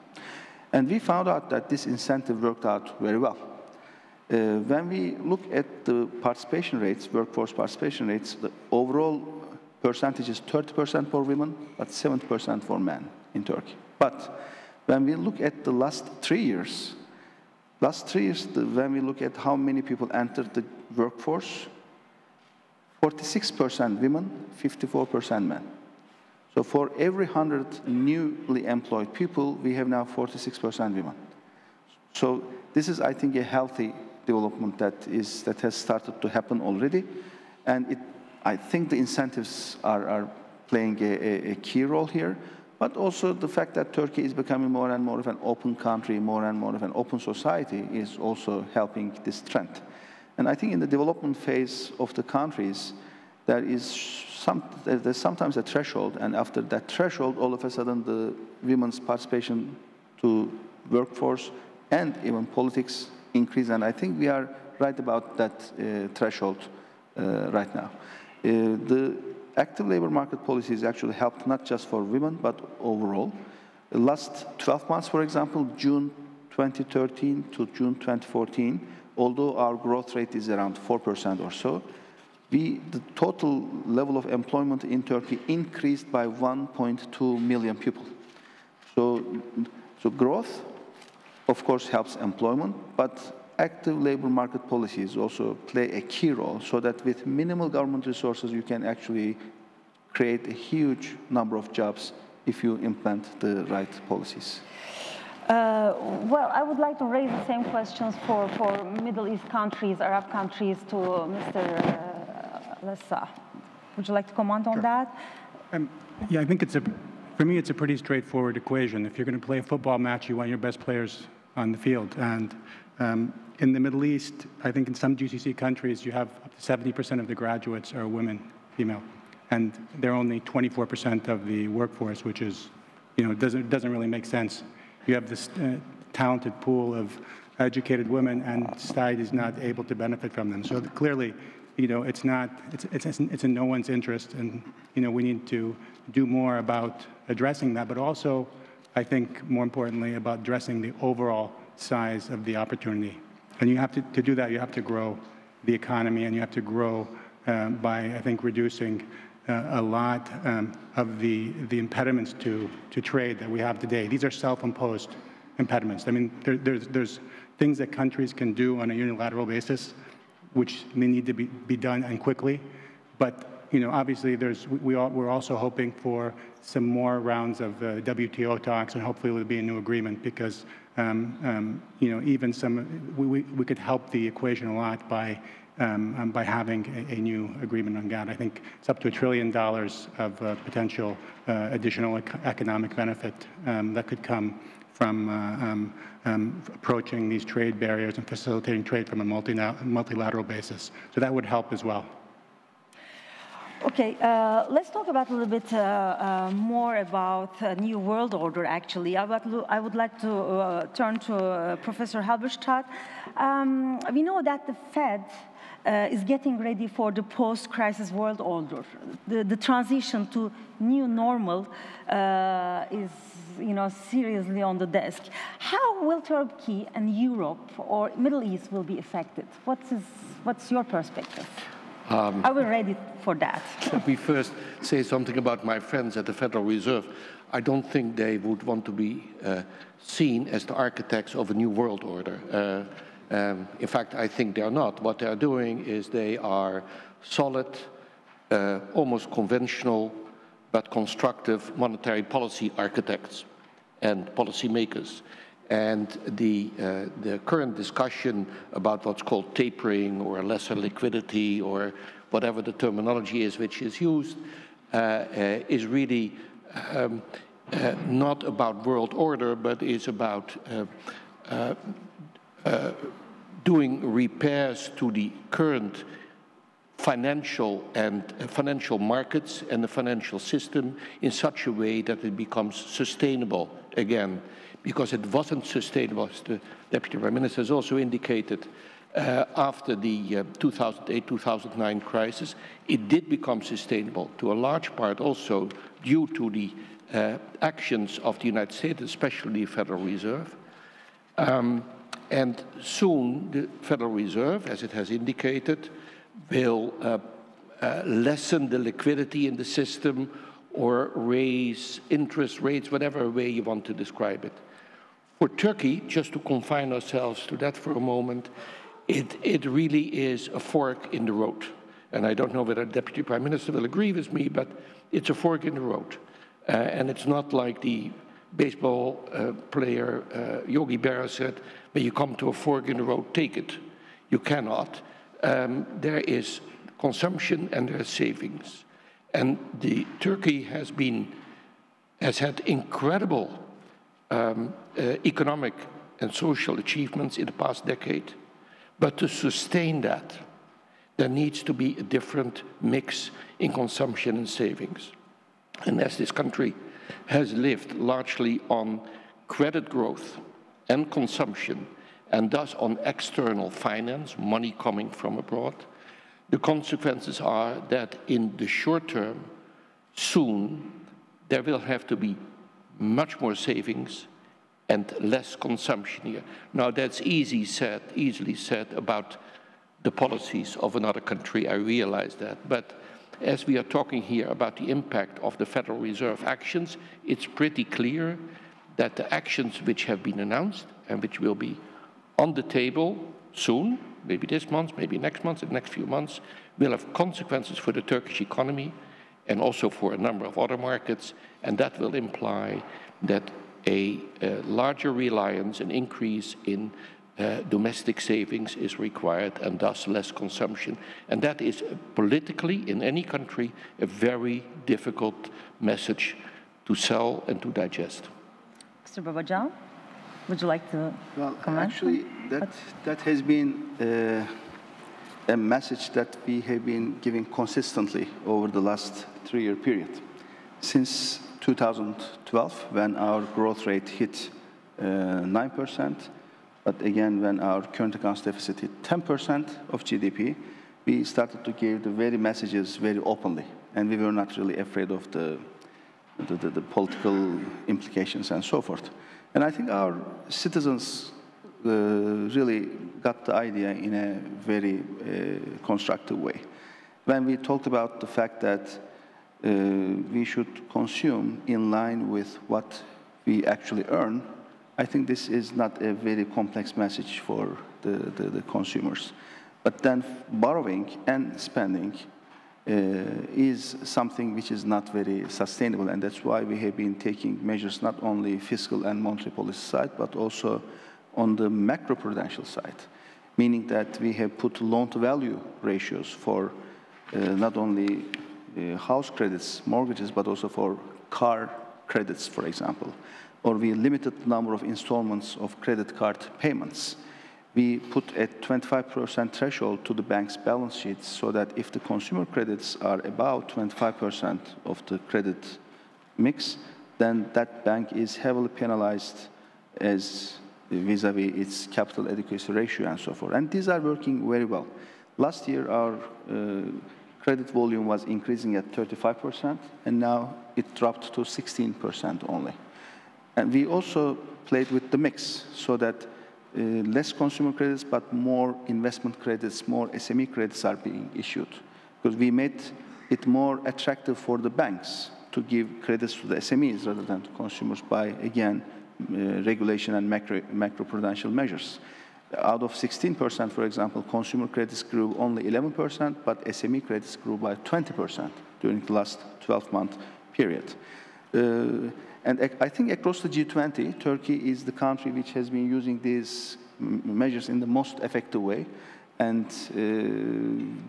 And we found out that this incentive worked out very well. When we look at the participation rates, workforce participation rates, the overall percentage is 30% for women, but 7% for men in Turkey. But when we look at the last three years, when we look at how many people entered the workforce, 46% women, 54% men. So for every 100 newly employed people, we have now 46% women. So this is, I think, a healthy development that has started to happen already. And I think the incentives are playing a key role here. But also the fact that Turkey is becoming more and more of an open country, more and more of an open society is also helping this trend. And I think in the development phase of the countries, there's sometimes a threshold, and after that threshold, all of a sudden, the women's participation to workforce and even politics increase. And I think we are right about that threshold right now. The active labor market policies actually helped not just for women, but overall. The last 12 months, for example, June 2013 to June 2014, although our growth rate is around 4% or so, the total level of employment in Turkey increased by 1.2 million people. So growth, of course, helps employment, but active labor market policies also play a key role so that with minimal government resources, you can actually create a huge number of jobs if you implement the right policies. Well, I would like to raise the same questions for Middle East countries, Arab countries, to Mr. Al Essa. Would you like to comment on that? Yeah, I think for me, it's a pretty straightforward equation. If you're going to play a football match, you want your best players on the field. And in the Middle East, I think in some GCC countries, you have up to 70% of the graduates are women, female. And they're only 24% of the workforce, which is, you know, doesn't really make sense. You have this talented pool of educated women, and society is not able to benefit from them. So clearly, you know, it's in no one's interest, and you know, we need to do more about addressing that. But also, I think more importantly, about addressing the overall size of the opportunity. And you have to do that. You have to grow the economy, and you have to grow by, I think, reducing a lot of the impediments to trade that we have today. These are self-imposed impediments. I mean, there's things that countries can do on a unilateral basis, which may need to be done and quickly. But you know, obviously, we're also hoping for some more rounds of WTO talks, and hopefully, there'll be a new agreement because even some, we could help the equation a lot by having a new agreement on GATT. I think it's up to $1 trillion of potential additional economic benefit that could come from approaching these trade barriers and facilitating trade from a multilateral basis. So that would help as well. Okay, let's talk about a little bit more about New World Order, actually. I would like to turn to Professor Halberstadt. We know that the Fed is getting ready for the post-crisis world order. The transition to new normal is, seriously on the desk. How will Turkey and Europe or Middle East will be affected? What's your perspective? I will ready for that. Let me first say something about my friends at the Federal Reserve. I don't think they would want to be seen as the architects of a new world order. In fact, I think they are not. What they are doing is they are solid, almost conventional, but constructive monetary policy architects and policy makers. And the current discussion about what's called tapering or lesser liquidity or whatever the terminology is which is used is really not about world order, but is about doing repairs to the current financial markets and the financial system in such a way that it becomes sustainable again. Because it wasn't sustainable, as the Deputy Prime Minister has also indicated, after the 2008-2009 crisis, it did become sustainable, to a large part also due to the actions of the United States, especially the Federal Reserve. And soon the Federal Reserve, as it has indicated, will lessen the liquidity in the system or raise interest rates, whatever way you want to describe it. For Turkey, just to confine ourselves to that for a moment, it really is a fork in the road. And I don't know whether the Deputy Prime Minister will agree with me, but it's a fork in the road. And it's not like the baseball player Yogi Berra said, when you come to a fork in the road, take it. You cannot. There is consumption and there are savings. And Turkey has had incredible economic and social achievements in the past decade. But to sustain that, there needs to be a different mix in consumption and savings. And as this country has lived largely on credit growth and consumption, and thus on external finance, money coming from abroad, the consequences are that in the short term, soon, there will have to be much more savings and less consumption here. Now that's easily said about the policies of another country, I realize that. But as we are talking here about the impact of the Federal Reserve actions, it's pretty clear that the actions which have been announced and which will be on the table soon, maybe this month, maybe next month, in the next few months, will have consequences for the Turkish economy and also for a number of other markets, and that will imply that a larger reliance, an increase in domestic savings is required, and thus less consumption. And that is politically, in any country, a very difficult message to sell and to digest. Mr. Babacan? Would you like to comment? Actually, that has been a message that we have been giving consistently over the last three-year period. Since 2012, when our growth rate hit 9%, but again, when our current accounts deficit hit 10% of GDP, we started to give the very messages very openly, and we were not really afraid of the political implications and so forth. And I think our citizens really got the idea in a very constructive way. When we talked about the fact that we should consume in line with what we actually earn, I think this is not a very complex message for the consumers. But then borrowing and spending is something which is not very sustainable, and that's why we have been taking measures not only fiscal and monetary policy side, but also on the macroprudential side, meaning that we have put loan-to-value ratios for not only house credits, mortgages, but also for car credits, for example, or we limited the number of installments of credit card payments. We put a 25% threshold to the bank's balance sheets so that if the consumer credits are about 25% of the credit mix, then that bank is heavily penalized as vis-a-vis its capital adequacy ratio and so forth. And these are working very well. Last year, our credit volume was increasing at 35%, and now it dropped to 16% only. And we also played with the mix so that less consumer credits, but more investment credits, more SME credits are being issued. Because we made it more attractive for the banks to give credits to the SMEs rather than to consumers by, again, regulation and macroprudential measures. Out of 16%, for example, consumer credits grew only 11%, but SME credits grew by 20% during the last 12-month period. And I think across the G20, Turkey is the country which has been using these measures in the most effective way. And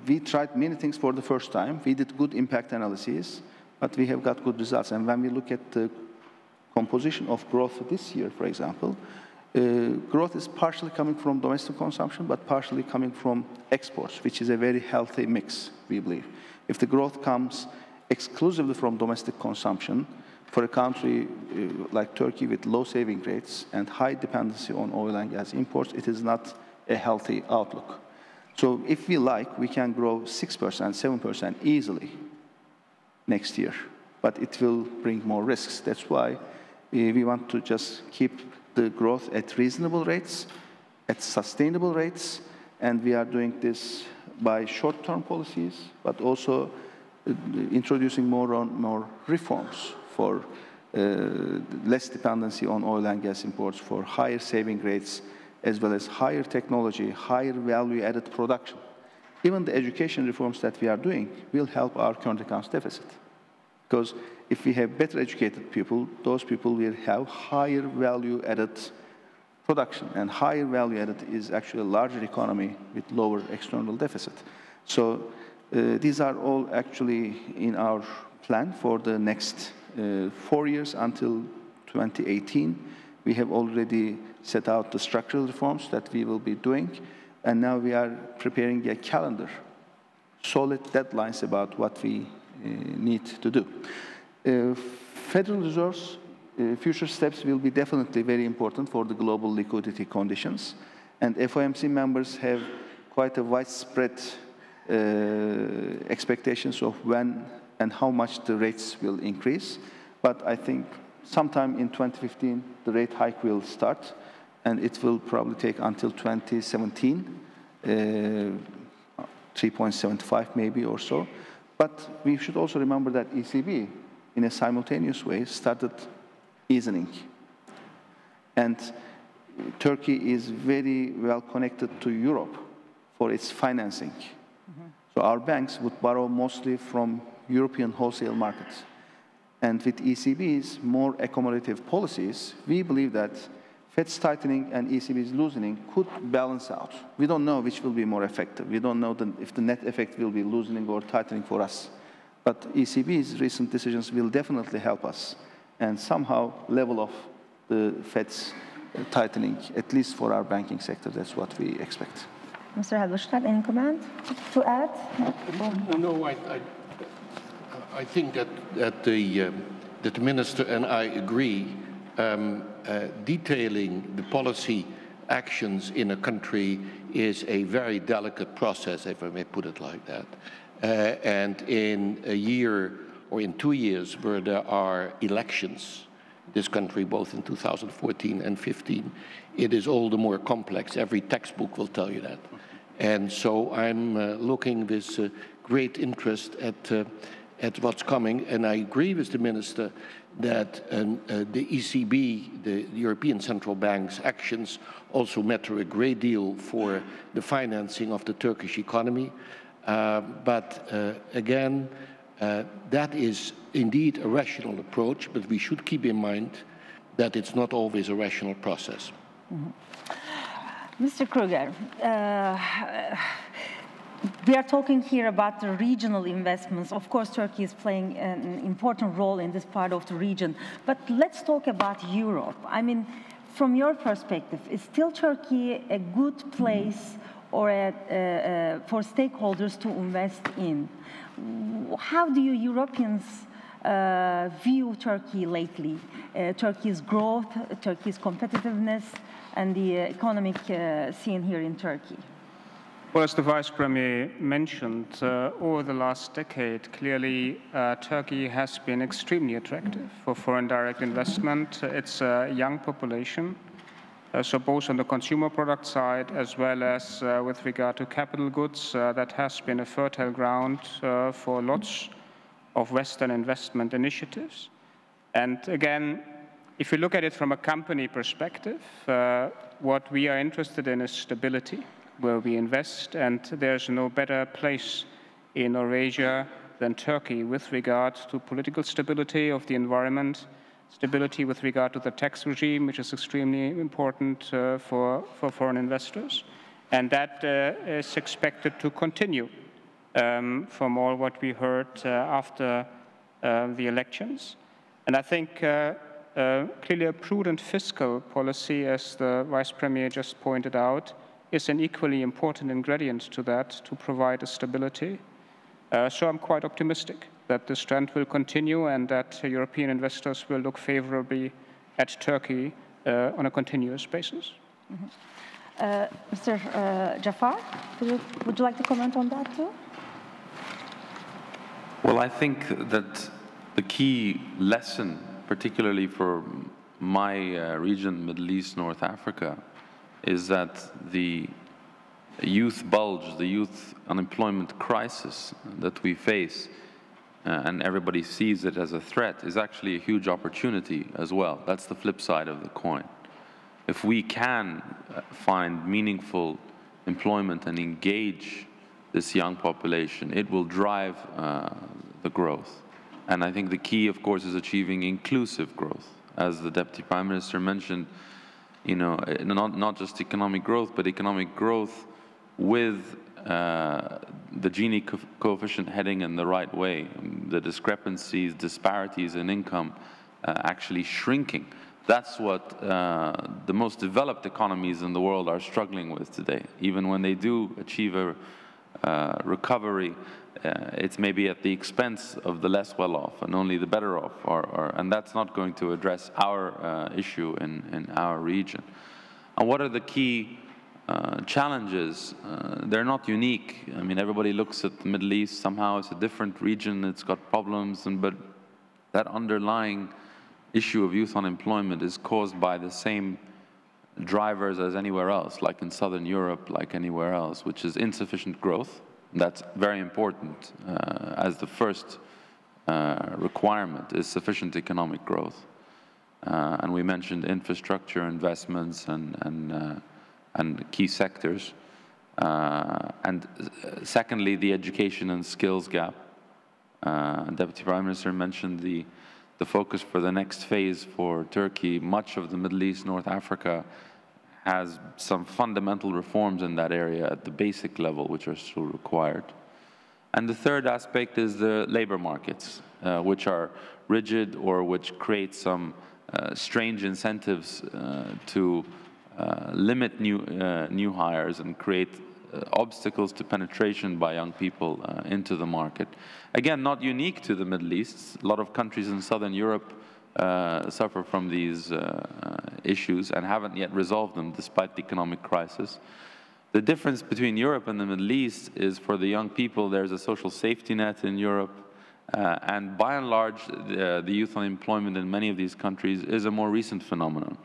we tried many things for the first time. We did good impact analyses, but we have got good results. And when we look at the composition of growth this year, for example, growth is partially coming from domestic consumption, but partially coming from exports, which is a very healthy mix, we believe. If the growth comes exclusively from domestic consumption, for a country like Turkey with low saving rates and high dependency on oil and gas imports, it is not a healthy outlook. So if we like, we can grow 6%, 7% easily next year, but it will bring more risks. That's why we want to just keep the growth at reasonable rates, at sustainable rates, and we are doing this by short-term policies, but also introducing more reforms for less dependency on oil and gas imports, for higher saving rates, as well as higher technology, higher value-added production. Even the education reforms that we are doing will help our current accounts deficit. Because if we have better educated people, those people will have higher value-added production. And higher value-added is actually a larger economy with lower external deficit. So these are all actually in our plan for the next 4 years until 2018. We have already set out the structural reforms that we will be doing, and now we are preparing a calendar, solid deadlines about what we need to do. Federal Reserve's future steps will be definitely very important for the global liquidity conditions, and FOMC members have quite a widespread expectations of when and how much the rates will increase. But I think sometime in 2015, the rate hike will start, and it will probably take until 2017, 3.75 maybe or so. But we should also remember that ECB, in a simultaneous way, started easing. And Turkey is very well connected to Europe for its financing. So our banks would borrow mostly from European wholesale markets. And with ECB's more accommodative policies, we believe that Fed's tightening and ECB's loosening could balance out. We don't know which will be more effective. We don't know if the net effect will be loosening or tightening for us. But ECB's recent decisions will definitely help us and somehow level off the Fed's tightening, at least for our banking sector. That's what we expect. Mr. Halberstadt, any comment to add? No, I think that the Minister and I agree. Detailing the policy actions in a country is a very delicate process, if I may put it like that. And in a year or in 2 years where there are elections, this country both in 2014 and 15, it is all the more complex. Every textbook will tell you that. And so I'm looking with great interest at what's coming, and I agree with the Minister that the ECB, the European Central Bank's actions also matter a great deal for the financing of the Turkish economy. But again, that is indeed a rational approach, but we should keep in mind that it's not always a rational process. Mm-hmm. Mr. Kruger, we are talking here about the regional investments. Of course, Turkey is playing an important role in this part of the region. But let's talk about Europe. I mean, from your perspective, is still Turkey a good place or for stakeholders to invest in? How do you Europeans view Turkey lately? Turkey's growth, Turkey's competitiveness, and the economic scene here in Turkey? Well, as the Vice Premier mentioned, over the last decade, clearly Turkey has been extremely attractive for foreign direct investment. It's a young population, so both on the consumer product side as well as with regard to capital goods, that has been a fertile ground for lots of Western investment initiatives. And again, if you look at it from a company perspective, what we are interested in is stability, where we invest, and there's no better place in Eurasia than Turkey with regard to political stability of the environment, stability with regard to the tax regime, which is extremely important for foreign investors. And that is expected to continue from all what we heard after the elections. And I think clearly a prudent fiscal policy, as the Vice Premier just pointed out, is an equally important ingredient to that to provide a stability. So I'm quite optimistic that this trend will continue and that European investors will look favorably at Turkey on a continuous basis. Mm-hmm. Mr. Jafar, would you like to comment on that too? Well, I think that the key lesson, particularly for my region, Middle East, North Africa, is that the youth bulge, the youth unemployment crisis that we face, and everybody sees it as a threat, is actually a huge opportunity as well. That's the flip side of the coin. If we can find meaningful employment and engage this young population, it will drive the growth. And I think the key, of course, is achieving inclusive growth. As the Deputy Prime Minister mentioned, you know, not just economic growth, but economic growth with the Gini coefficient heading in the right way, the discrepancies, disparities in income actually shrinking. That's what the most developed economies in the world are struggling with today. Even when they do achieve a recovery, it's maybe at the expense of the less well-off, and only the better-off, and that's not going to address our issue in our region. And what are the key challenges? They're not unique. I mean, everybody looks at the Middle East, somehow it's a different region, it's got problems, but that underlying issue of youth unemployment is caused by the same drivers as anywhere else, like in Southern Europe, like anywhere else, which is insufficient growth. That's very important as the first requirement is sufficient economic growth. And we mentioned infrastructure investments and key sectors. And secondly, the education and skills gap. Deputy Prime Minister mentioned the focus for the next phase for Turkey. Much of the Middle East, North Africa has some fundamental reforms in that area at the basic level, which are still required. And the third aspect is the labor markets, which are rigid or which create some strange incentives to limit new hires and create obstacles to penetration by young people into the market. Again, not unique to the Middle East. A lot of countries in Southern Europe suffer from these issues and haven't yet resolved them despite the economic crisis. The difference between Europe and the Middle East is for the young people there's a social safety net in Europe, and by and large the youth unemployment in many of these countries is a more recent phenomenon,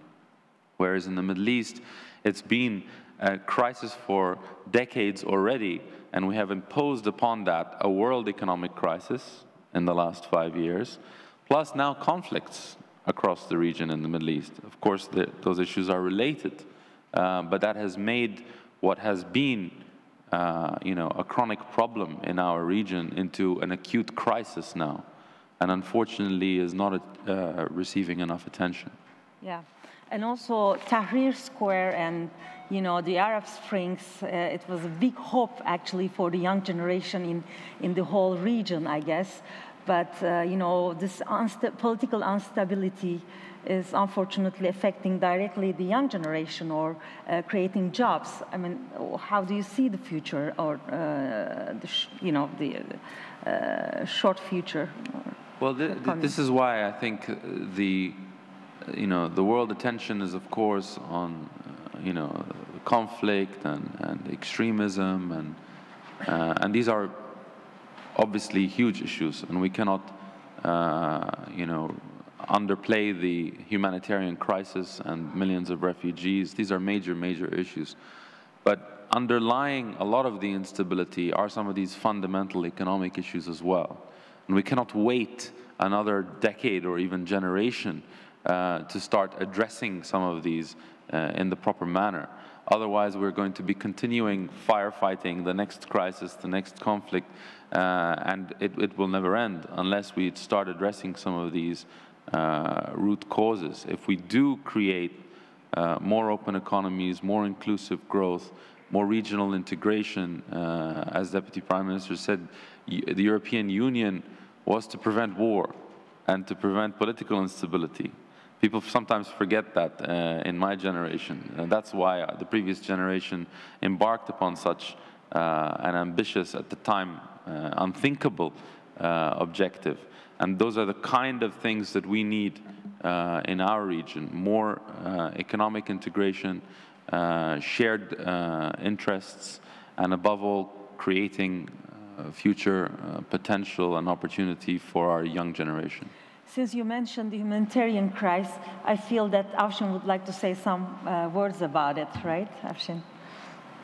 whereas in the Middle East it's been a crisis for decades already, and we have imposed upon that a world economic crisis in the last 5 years, plus now conflicts across the region in the Middle East. Of course, those issues are related, but that has made what has been a chronic problem in our region into an acute crisis now, and unfortunately is not receiving enough attention. Yeah, and also Tahrir Square and the Arab Springs, it was a big hope actually for the young generation in the whole region, I guess. But this political instability is unfortunately affecting directly the young generation or creating jobs. I mean, how do you see the future or the short future? Well, this is why I think the world attention is, of course, on conflict and extremism and these are obviously huge issues, and we cannot underplay the humanitarian crisis and millions of refugees. These are major, major issues. But underlying a lot of the instability are some of these fundamental economic issues as well. And we cannot wait another decade or even generation to start addressing some of these in the proper manner. Otherwise, we're going to be continuing firefighting, the next crisis, the next conflict, and it will never end unless we start addressing some of these root causes. If we do create more open economies, more inclusive growth, more regional integration, as Deputy Prime Minister said, the European Union was to prevent war and to prevent political instability. People sometimes forget that in my generation, and that's why the previous generation embarked upon such an ambitious, at the time, unthinkable objective. And those are the kind of things that we need in our region: more economic integration, shared interests, and above all, creating future potential and opportunity for our young generation. Since you mentioned the humanitarian crisis, I feel that Afshin would like to say some words about it, right, Afshin?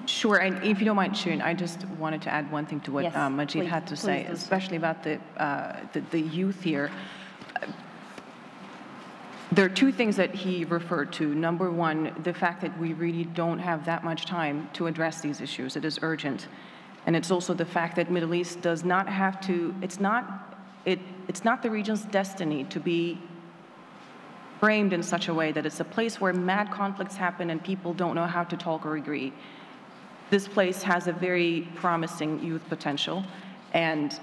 Sure, and if you don't mind, Shirin, I just wanted to add one thing to what Majid had to say, especially about the youth here. There are two things that he referred to. Number one, the fact that we really don't have that much time to address these issues. It is urgent. And it's also the fact that Middle East does not have to, it's not the region's destiny to be framed in such a way that it's a place where mad conflicts happen and people don't know how to talk or agree. This place has a very promising youth potential, and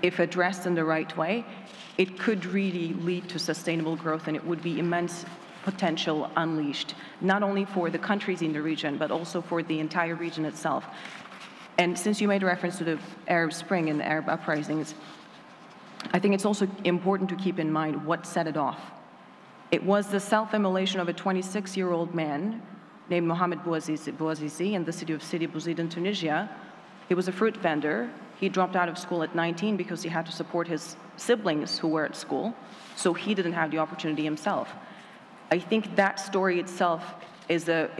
if addressed in the right way, it could really lead to sustainable growth, and it would be immense potential unleashed, not only for the countries in the region, but also for the entire region itself. And since you made reference to the Arab Spring and the Arab uprisings, I think it's also important to keep in mind what set it off. It was the self-immolation of a 26-year-old man named Mohamed Bouazizi in the city of Sidi Bouzid in Tunisia. He was a fruit vendor. He dropped out of school at 19 because he had to support his siblings who were at school, so he didn't have the opportunity himself. I think that story itself is it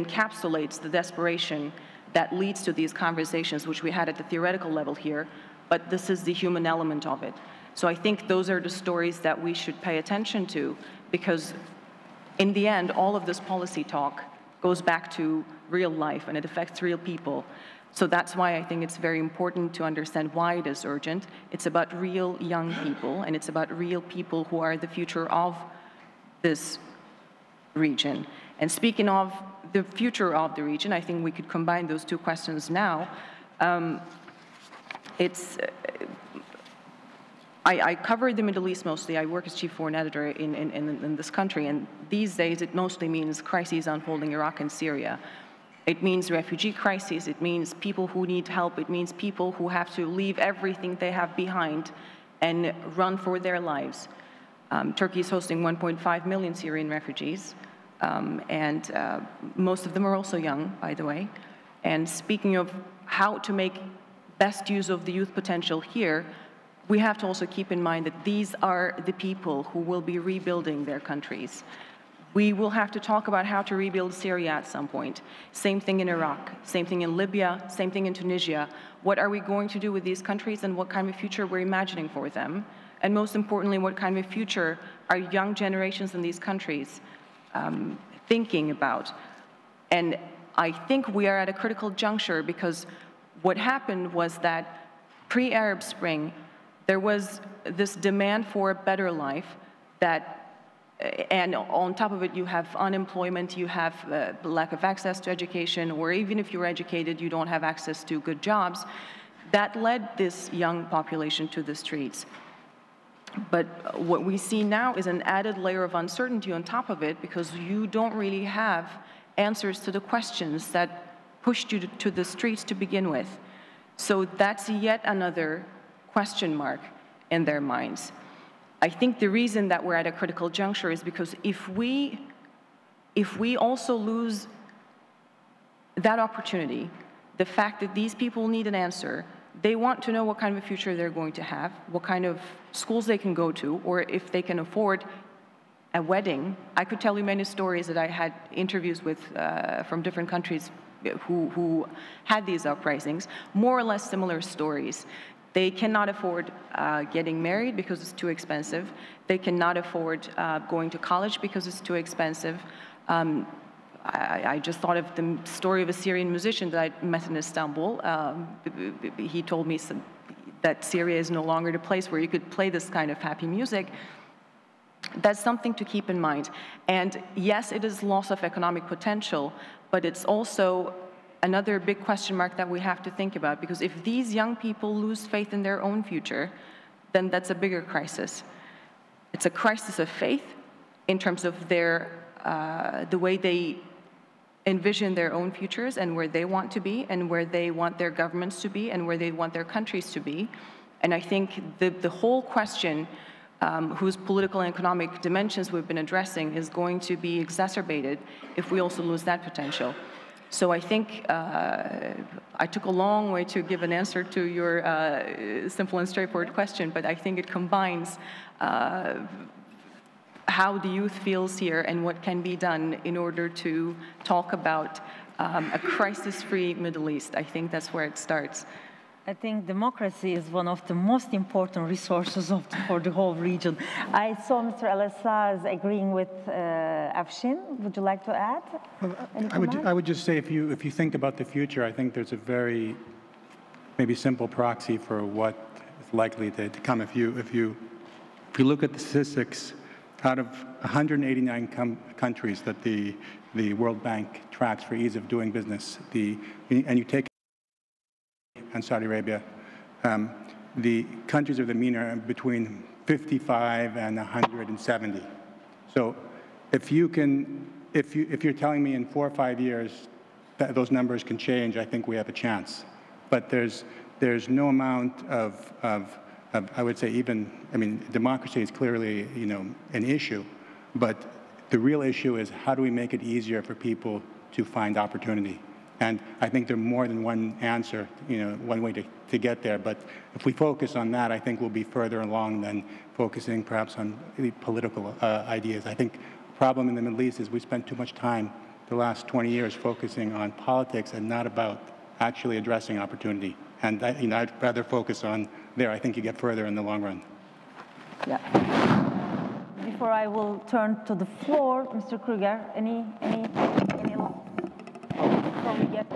encapsulates the desperation that leads to these conversations, which we had at the theoretical level here, but this is the human element of it. So I think those are the stories that we should pay attention to, because in the end, all of this policy talk goes back to real life, and it affects real people. So that's why I think it's very important to understand why it is urgent. It's about real young people, and it's about real people who are the future of this region. And speaking of the future of the region, I think we could combine those two questions now. I cover the Middle East mostly. I work as chief foreign editor in this country, and these days it mostly means crises unfolding in Iraq and Syria. It means refugee crises. It means people who need help. It means people who have to leave everything they have behind and run for their lives. Turkey is hosting 1.5 million Syrian refugees, and most of them are also young, by the way. And speaking of how to make best use of the youth potential here, we have to also keep in mind that these are the people who will be rebuilding their countries. We will have to talk about how to rebuild Syria at some point. Same thing in Iraq, same thing in Libya, same thing in Tunisia. What are we going to do with these countries, and what kind of future we're imagining for them? And most importantly, what kind of future are young generations in these countries thinking about? And I think we are at a critical juncture because what happened was that pre-Arab Spring, there was this demand for a better life that, and on top of it, you have unemployment, you have lack of access to education, or even if you're educated, you don't have access to good jobs. That led this young population to the streets. But what we see now is an added layer of uncertainty on top of it because you don't really have answers to the questions that pushed you to the streets to begin with. So that's yet another question mark in their minds. I think the reason that we're at a critical juncture is because if we also lose that opportunity, the fact that these people need an answer, they want to know what kind of a future they're going to have, what kind of schools they can go to, or if they can afford a wedding. I could tell you many stories that I had interviews with from different countries who had these uprisings, more or less similar stories. They cannot afford getting married because it's too expensive. They cannot afford going to college because it's too expensive. I just thought of the story of a Syrian musician that I met in Istanbul. He told me that Syria is no longer the place where you could play this kind of happy music. That's something to keep in mind. And yes, it is loss of economic potential, but it's also another big question mark that we have to think about, because if these young people lose faith in their own future, then that's a bigger crisis. It's a crisis of faith in terms of their, the way they envision their own futures and where they want to be and where they want their governments to be and where they want their countries to be. And I think the whole question whose political and economic dimensions we've been addressing is going to be exacerbated if we also lose that potential. So I think I took a long way to give an answer to your simple and straightforward question, but I think it combines how the youth feels here and what can be done in order to talk about a crisis-free Middle East. I think that's where it starts. I think democracy is one of the most important resources of for the whole region. I saw Mr. Al Essa is agreeing with Afshin. Would you like to add? Well, I would just say if you think about the future, I think there's a very maybe simple proxy for what is likely to come. If you look at the statistics, out of 189 countries that the World Bank tracks for ease of doing business, and you take and Saudi Arabia, the countries of the MENA are between 55 and 170. So if you're telling me in 4 or 5 years that those numbers can change, I think we have a chance. But there's no amount of I would say democracy is clearly, you know, an issue, but the real issue is how do we make it easier for people to find opportunity? And I think there's more than one answer, you know, one way to get there. But if we focus on that, I think we'll be further along than focusing perhaps on political ideas. I think the problem in the Middle East is we spent too much time the last 20 years focusing on politics and not about actually addressing opportunity. And that, you know, I'd rather focus on there. I think you get further in the long run. Yeah. Before I will turn to the floor, Mr. Kruger, any we get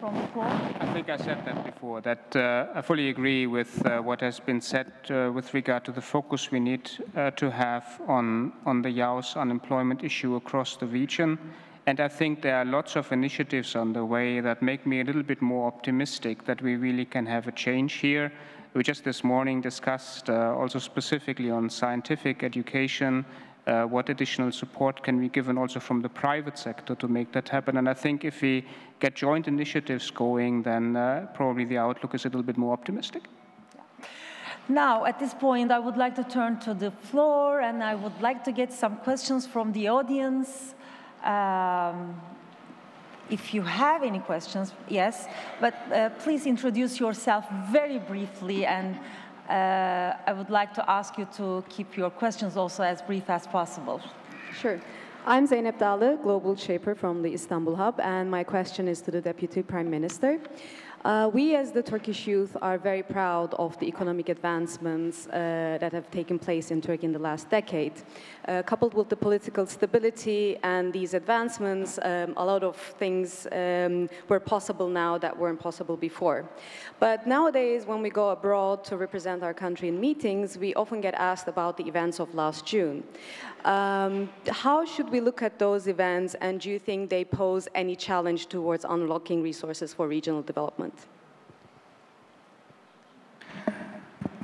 from the floor? I think I said that before, that I fully agree with what has been said with regard to the focus we need to have on the youth unemployment issue across the region. And I think there are lots of initiatives on the way that make me a little bit more optimistic that we really can have a change here. We just this morning discussed also specifically on scientific education. What additional support can be given also from the private sector to make that happen? And I think if we get joint initiatives going, then probably the outlook is a little bit more optimistic. Yeah. Now, at this point, I would like to turn to the floor, and I would like to get some questions from the audience. If you have any questions, yes, but please introduce yourself very briefly, and I would like to ask you to keep your questions also as brief as possible. Sure. I'm Zeynep Dali, Global Shaper from the Istanbul Hub, and my question is to the Deputy Prime Minister. We as the Turkish youth are very proud of the economic advancements that have taken place in Turkey in the last decade. Coupled with the political stability and these advancements, a lot of things were possible now that weren't possible before. But nowadays, when we go abroad to represent our country in meetings, we often get asked about the events of last June. How should we look at those events, and do you think they pose any challenge towards unlocking resources for regional development?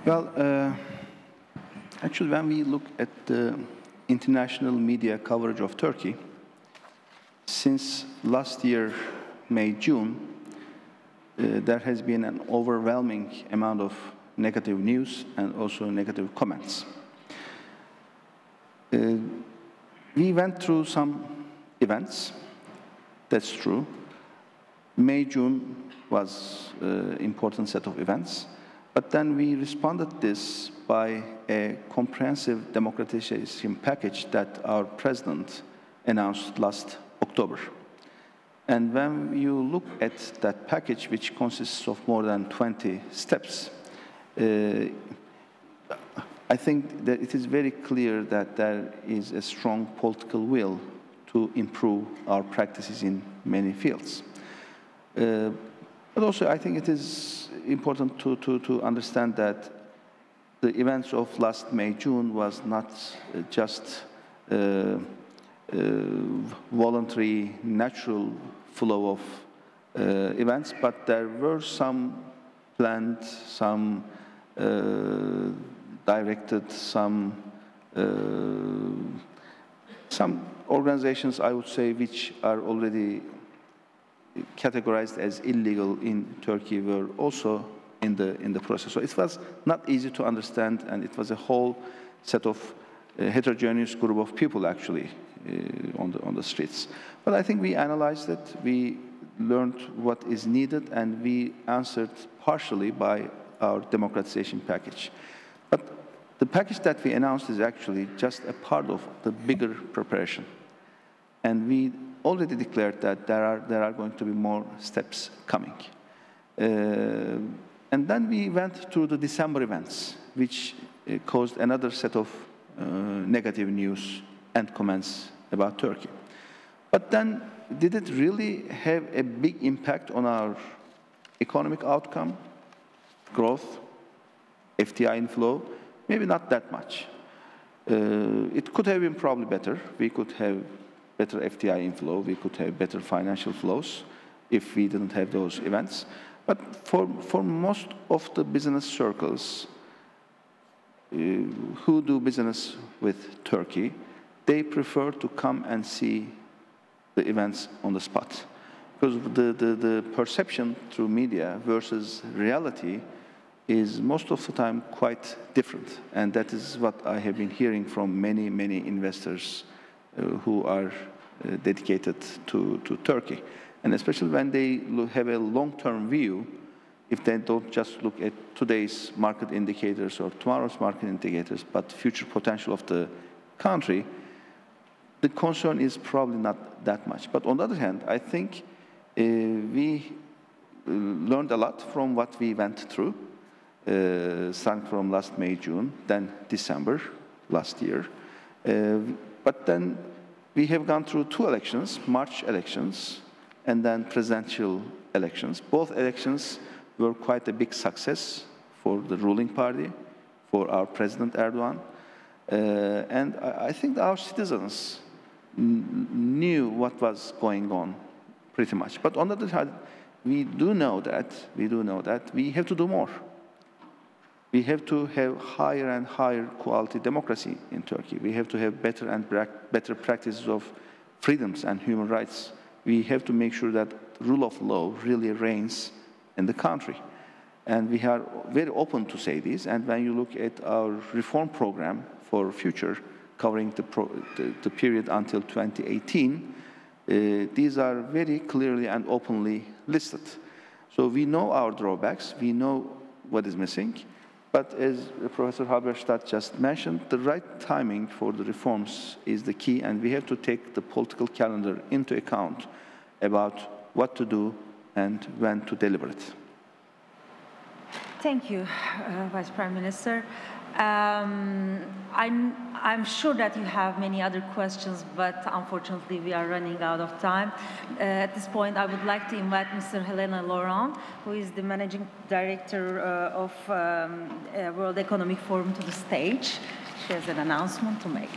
Well, actually, when we look at the international media coverage of Turkey, since last year, May, June, there has been an overwhelming amount of negative news and also negative comments. We went through some events, that's true. May, June was an important set of events, but then we responded this by a comprehensive democratization package that our president announced last October. And when you look at that package, which consists of more than 20 steps, I think that it is very clear that there is a strong political will to improve our practices in many fields. But also, I think it is important to understand that the events of last May, June was not just voluntary, natural flow of events, but there were some planned, some directed, some organizations, I would say, which are already categorized as illegal in Turkey were also in the process. So it was not easy to understand, and it was a whole set of heterogeneous group of people actually on the streets. But I think we analyzed it, we learned what is needed, and we answered partially by our democratization package. But the package that we announced is actually just a part of the bigger preparation. And we already declared that there are going to be more steps coming. And then we went through the December events, which caused another set of negative news and comments about Turkey. But then, did it really have a big impact on our economic outcome, growth, FDI inflow? Maybe not that much. It could have been probably better. We could have better FDI inflow, we could have better financial flows if we didn't have those events. But for most of the business circles who do business with Turkey, they prefer to come and see the events on the spot. Because the perception through media versus reality is most of the time quite different. And that is what I have been hearing from many, many investors who are dedicated to Turkey. And especially when they have a long-term view, if they don't just look at today's market indicators or tomorrow's market indicators, but future potential of the country, the concern is probably not that much. But on the other hand, I think we learned a lot from what we went through, starting from last May, June, then December last year. But then we have gone through two elections, March elections and then presidential elections. Both elections were quite a big success for the ruling party, for our President Erdogan. And I think our citizens knew what was going on pretty much. But on the other hand, we do know that we have to do more. We have to have higher and higher quality democracy in Turkey. We have to have better and better practices of freedoms and human rights. We have to make sure that the rule of law really reigns in the country. And we are very open to say this. And when you look at our reform program for future, covering the period until 2018, these are very clearly and openly listed. So we know our drawbacks. We know what is missing. But as Professor Halberstadt just mentioned, the right timing for the reforms is the key, and we have to take the political calendar into account about what to do and when to deliver it. Thank you, Vice Prime Minister. I'm sure that you have many other questions, but unfortunately we are running out of time. At this point, I would like to invite Mr. Helena Laurent, who is the Managing Director of World Economic Forum, to the stage. She has an announcement to make.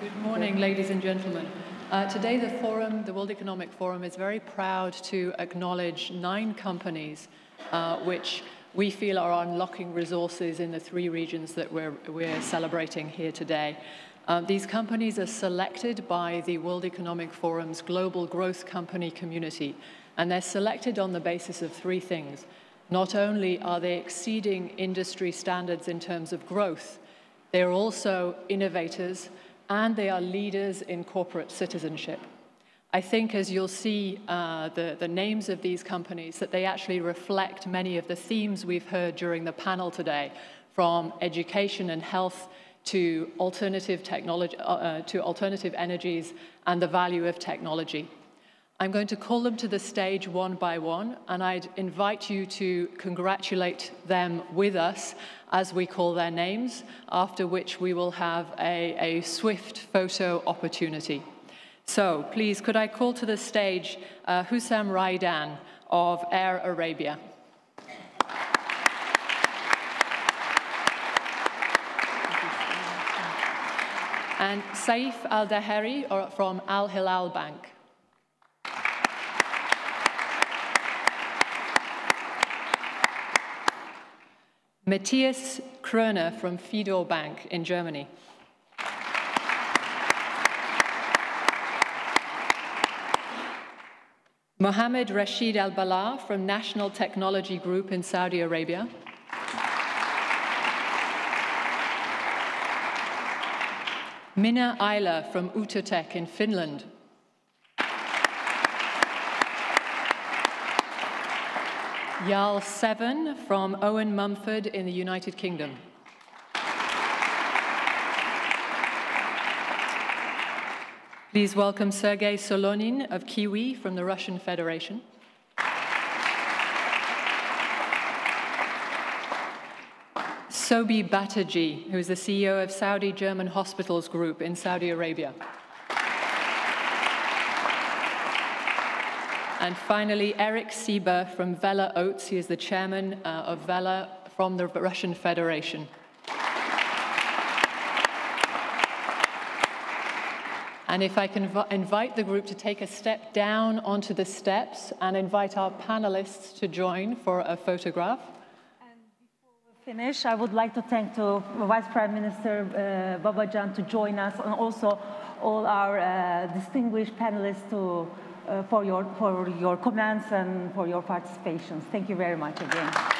Good morning, ladies and gentlemen. Today, the forum, the World Economic Forum, is very proud to acknowledge 9 companies which we feel are unlocking resources in the 3 regions that we're celebrating here today. These companies are selected by the World Economic Forum's Global Growth Company community, and they're selected on the basis of 3 things. Not only are they exceeding industry standards in terms of growth, they are also innovators, and they are leaders in corporate citizenship. I think, as you'll see the names of these companies, that they actually reflect many of the themes we've heard during the panel today, from education and health to alternative technology, to alternative energies and the value of technology. I'm going to call them to the stage one by one, and I'd invite you to congratulate them with us as we call their names, after which we will have a swift photo opportunity. So please, could I call to the stage Hussam Raidan of Air Arabia. And Saif Al-Daheri from Al Hilal Bank. Matthias Kröner from Fidor Bank in Germany. Mohammed Rashid Al Balah from National Technology Group in Saudi Arabia. Minna Ayla from Utotech in Finland. Jarl Seven from Owen Mumford in the United Kingdom. Please welcome Sergei Solonin of Kiwi from the Russian Federation. Sobi Baterji, who is the CEO of Saudi German Hospitals Group in Saudi Arabia. And finally, Eric Sieber from Vela Oats. He is the chairman of Vela from the Russian Federation. And if I can invite the group to take a step down onto the steps and invite our panelists to join for a photograph. Finish. I would like to thank to Vice Prime Minister Babacan to join us, and also all our distinguished panelists for your comments and for your participation. Thank you very much again.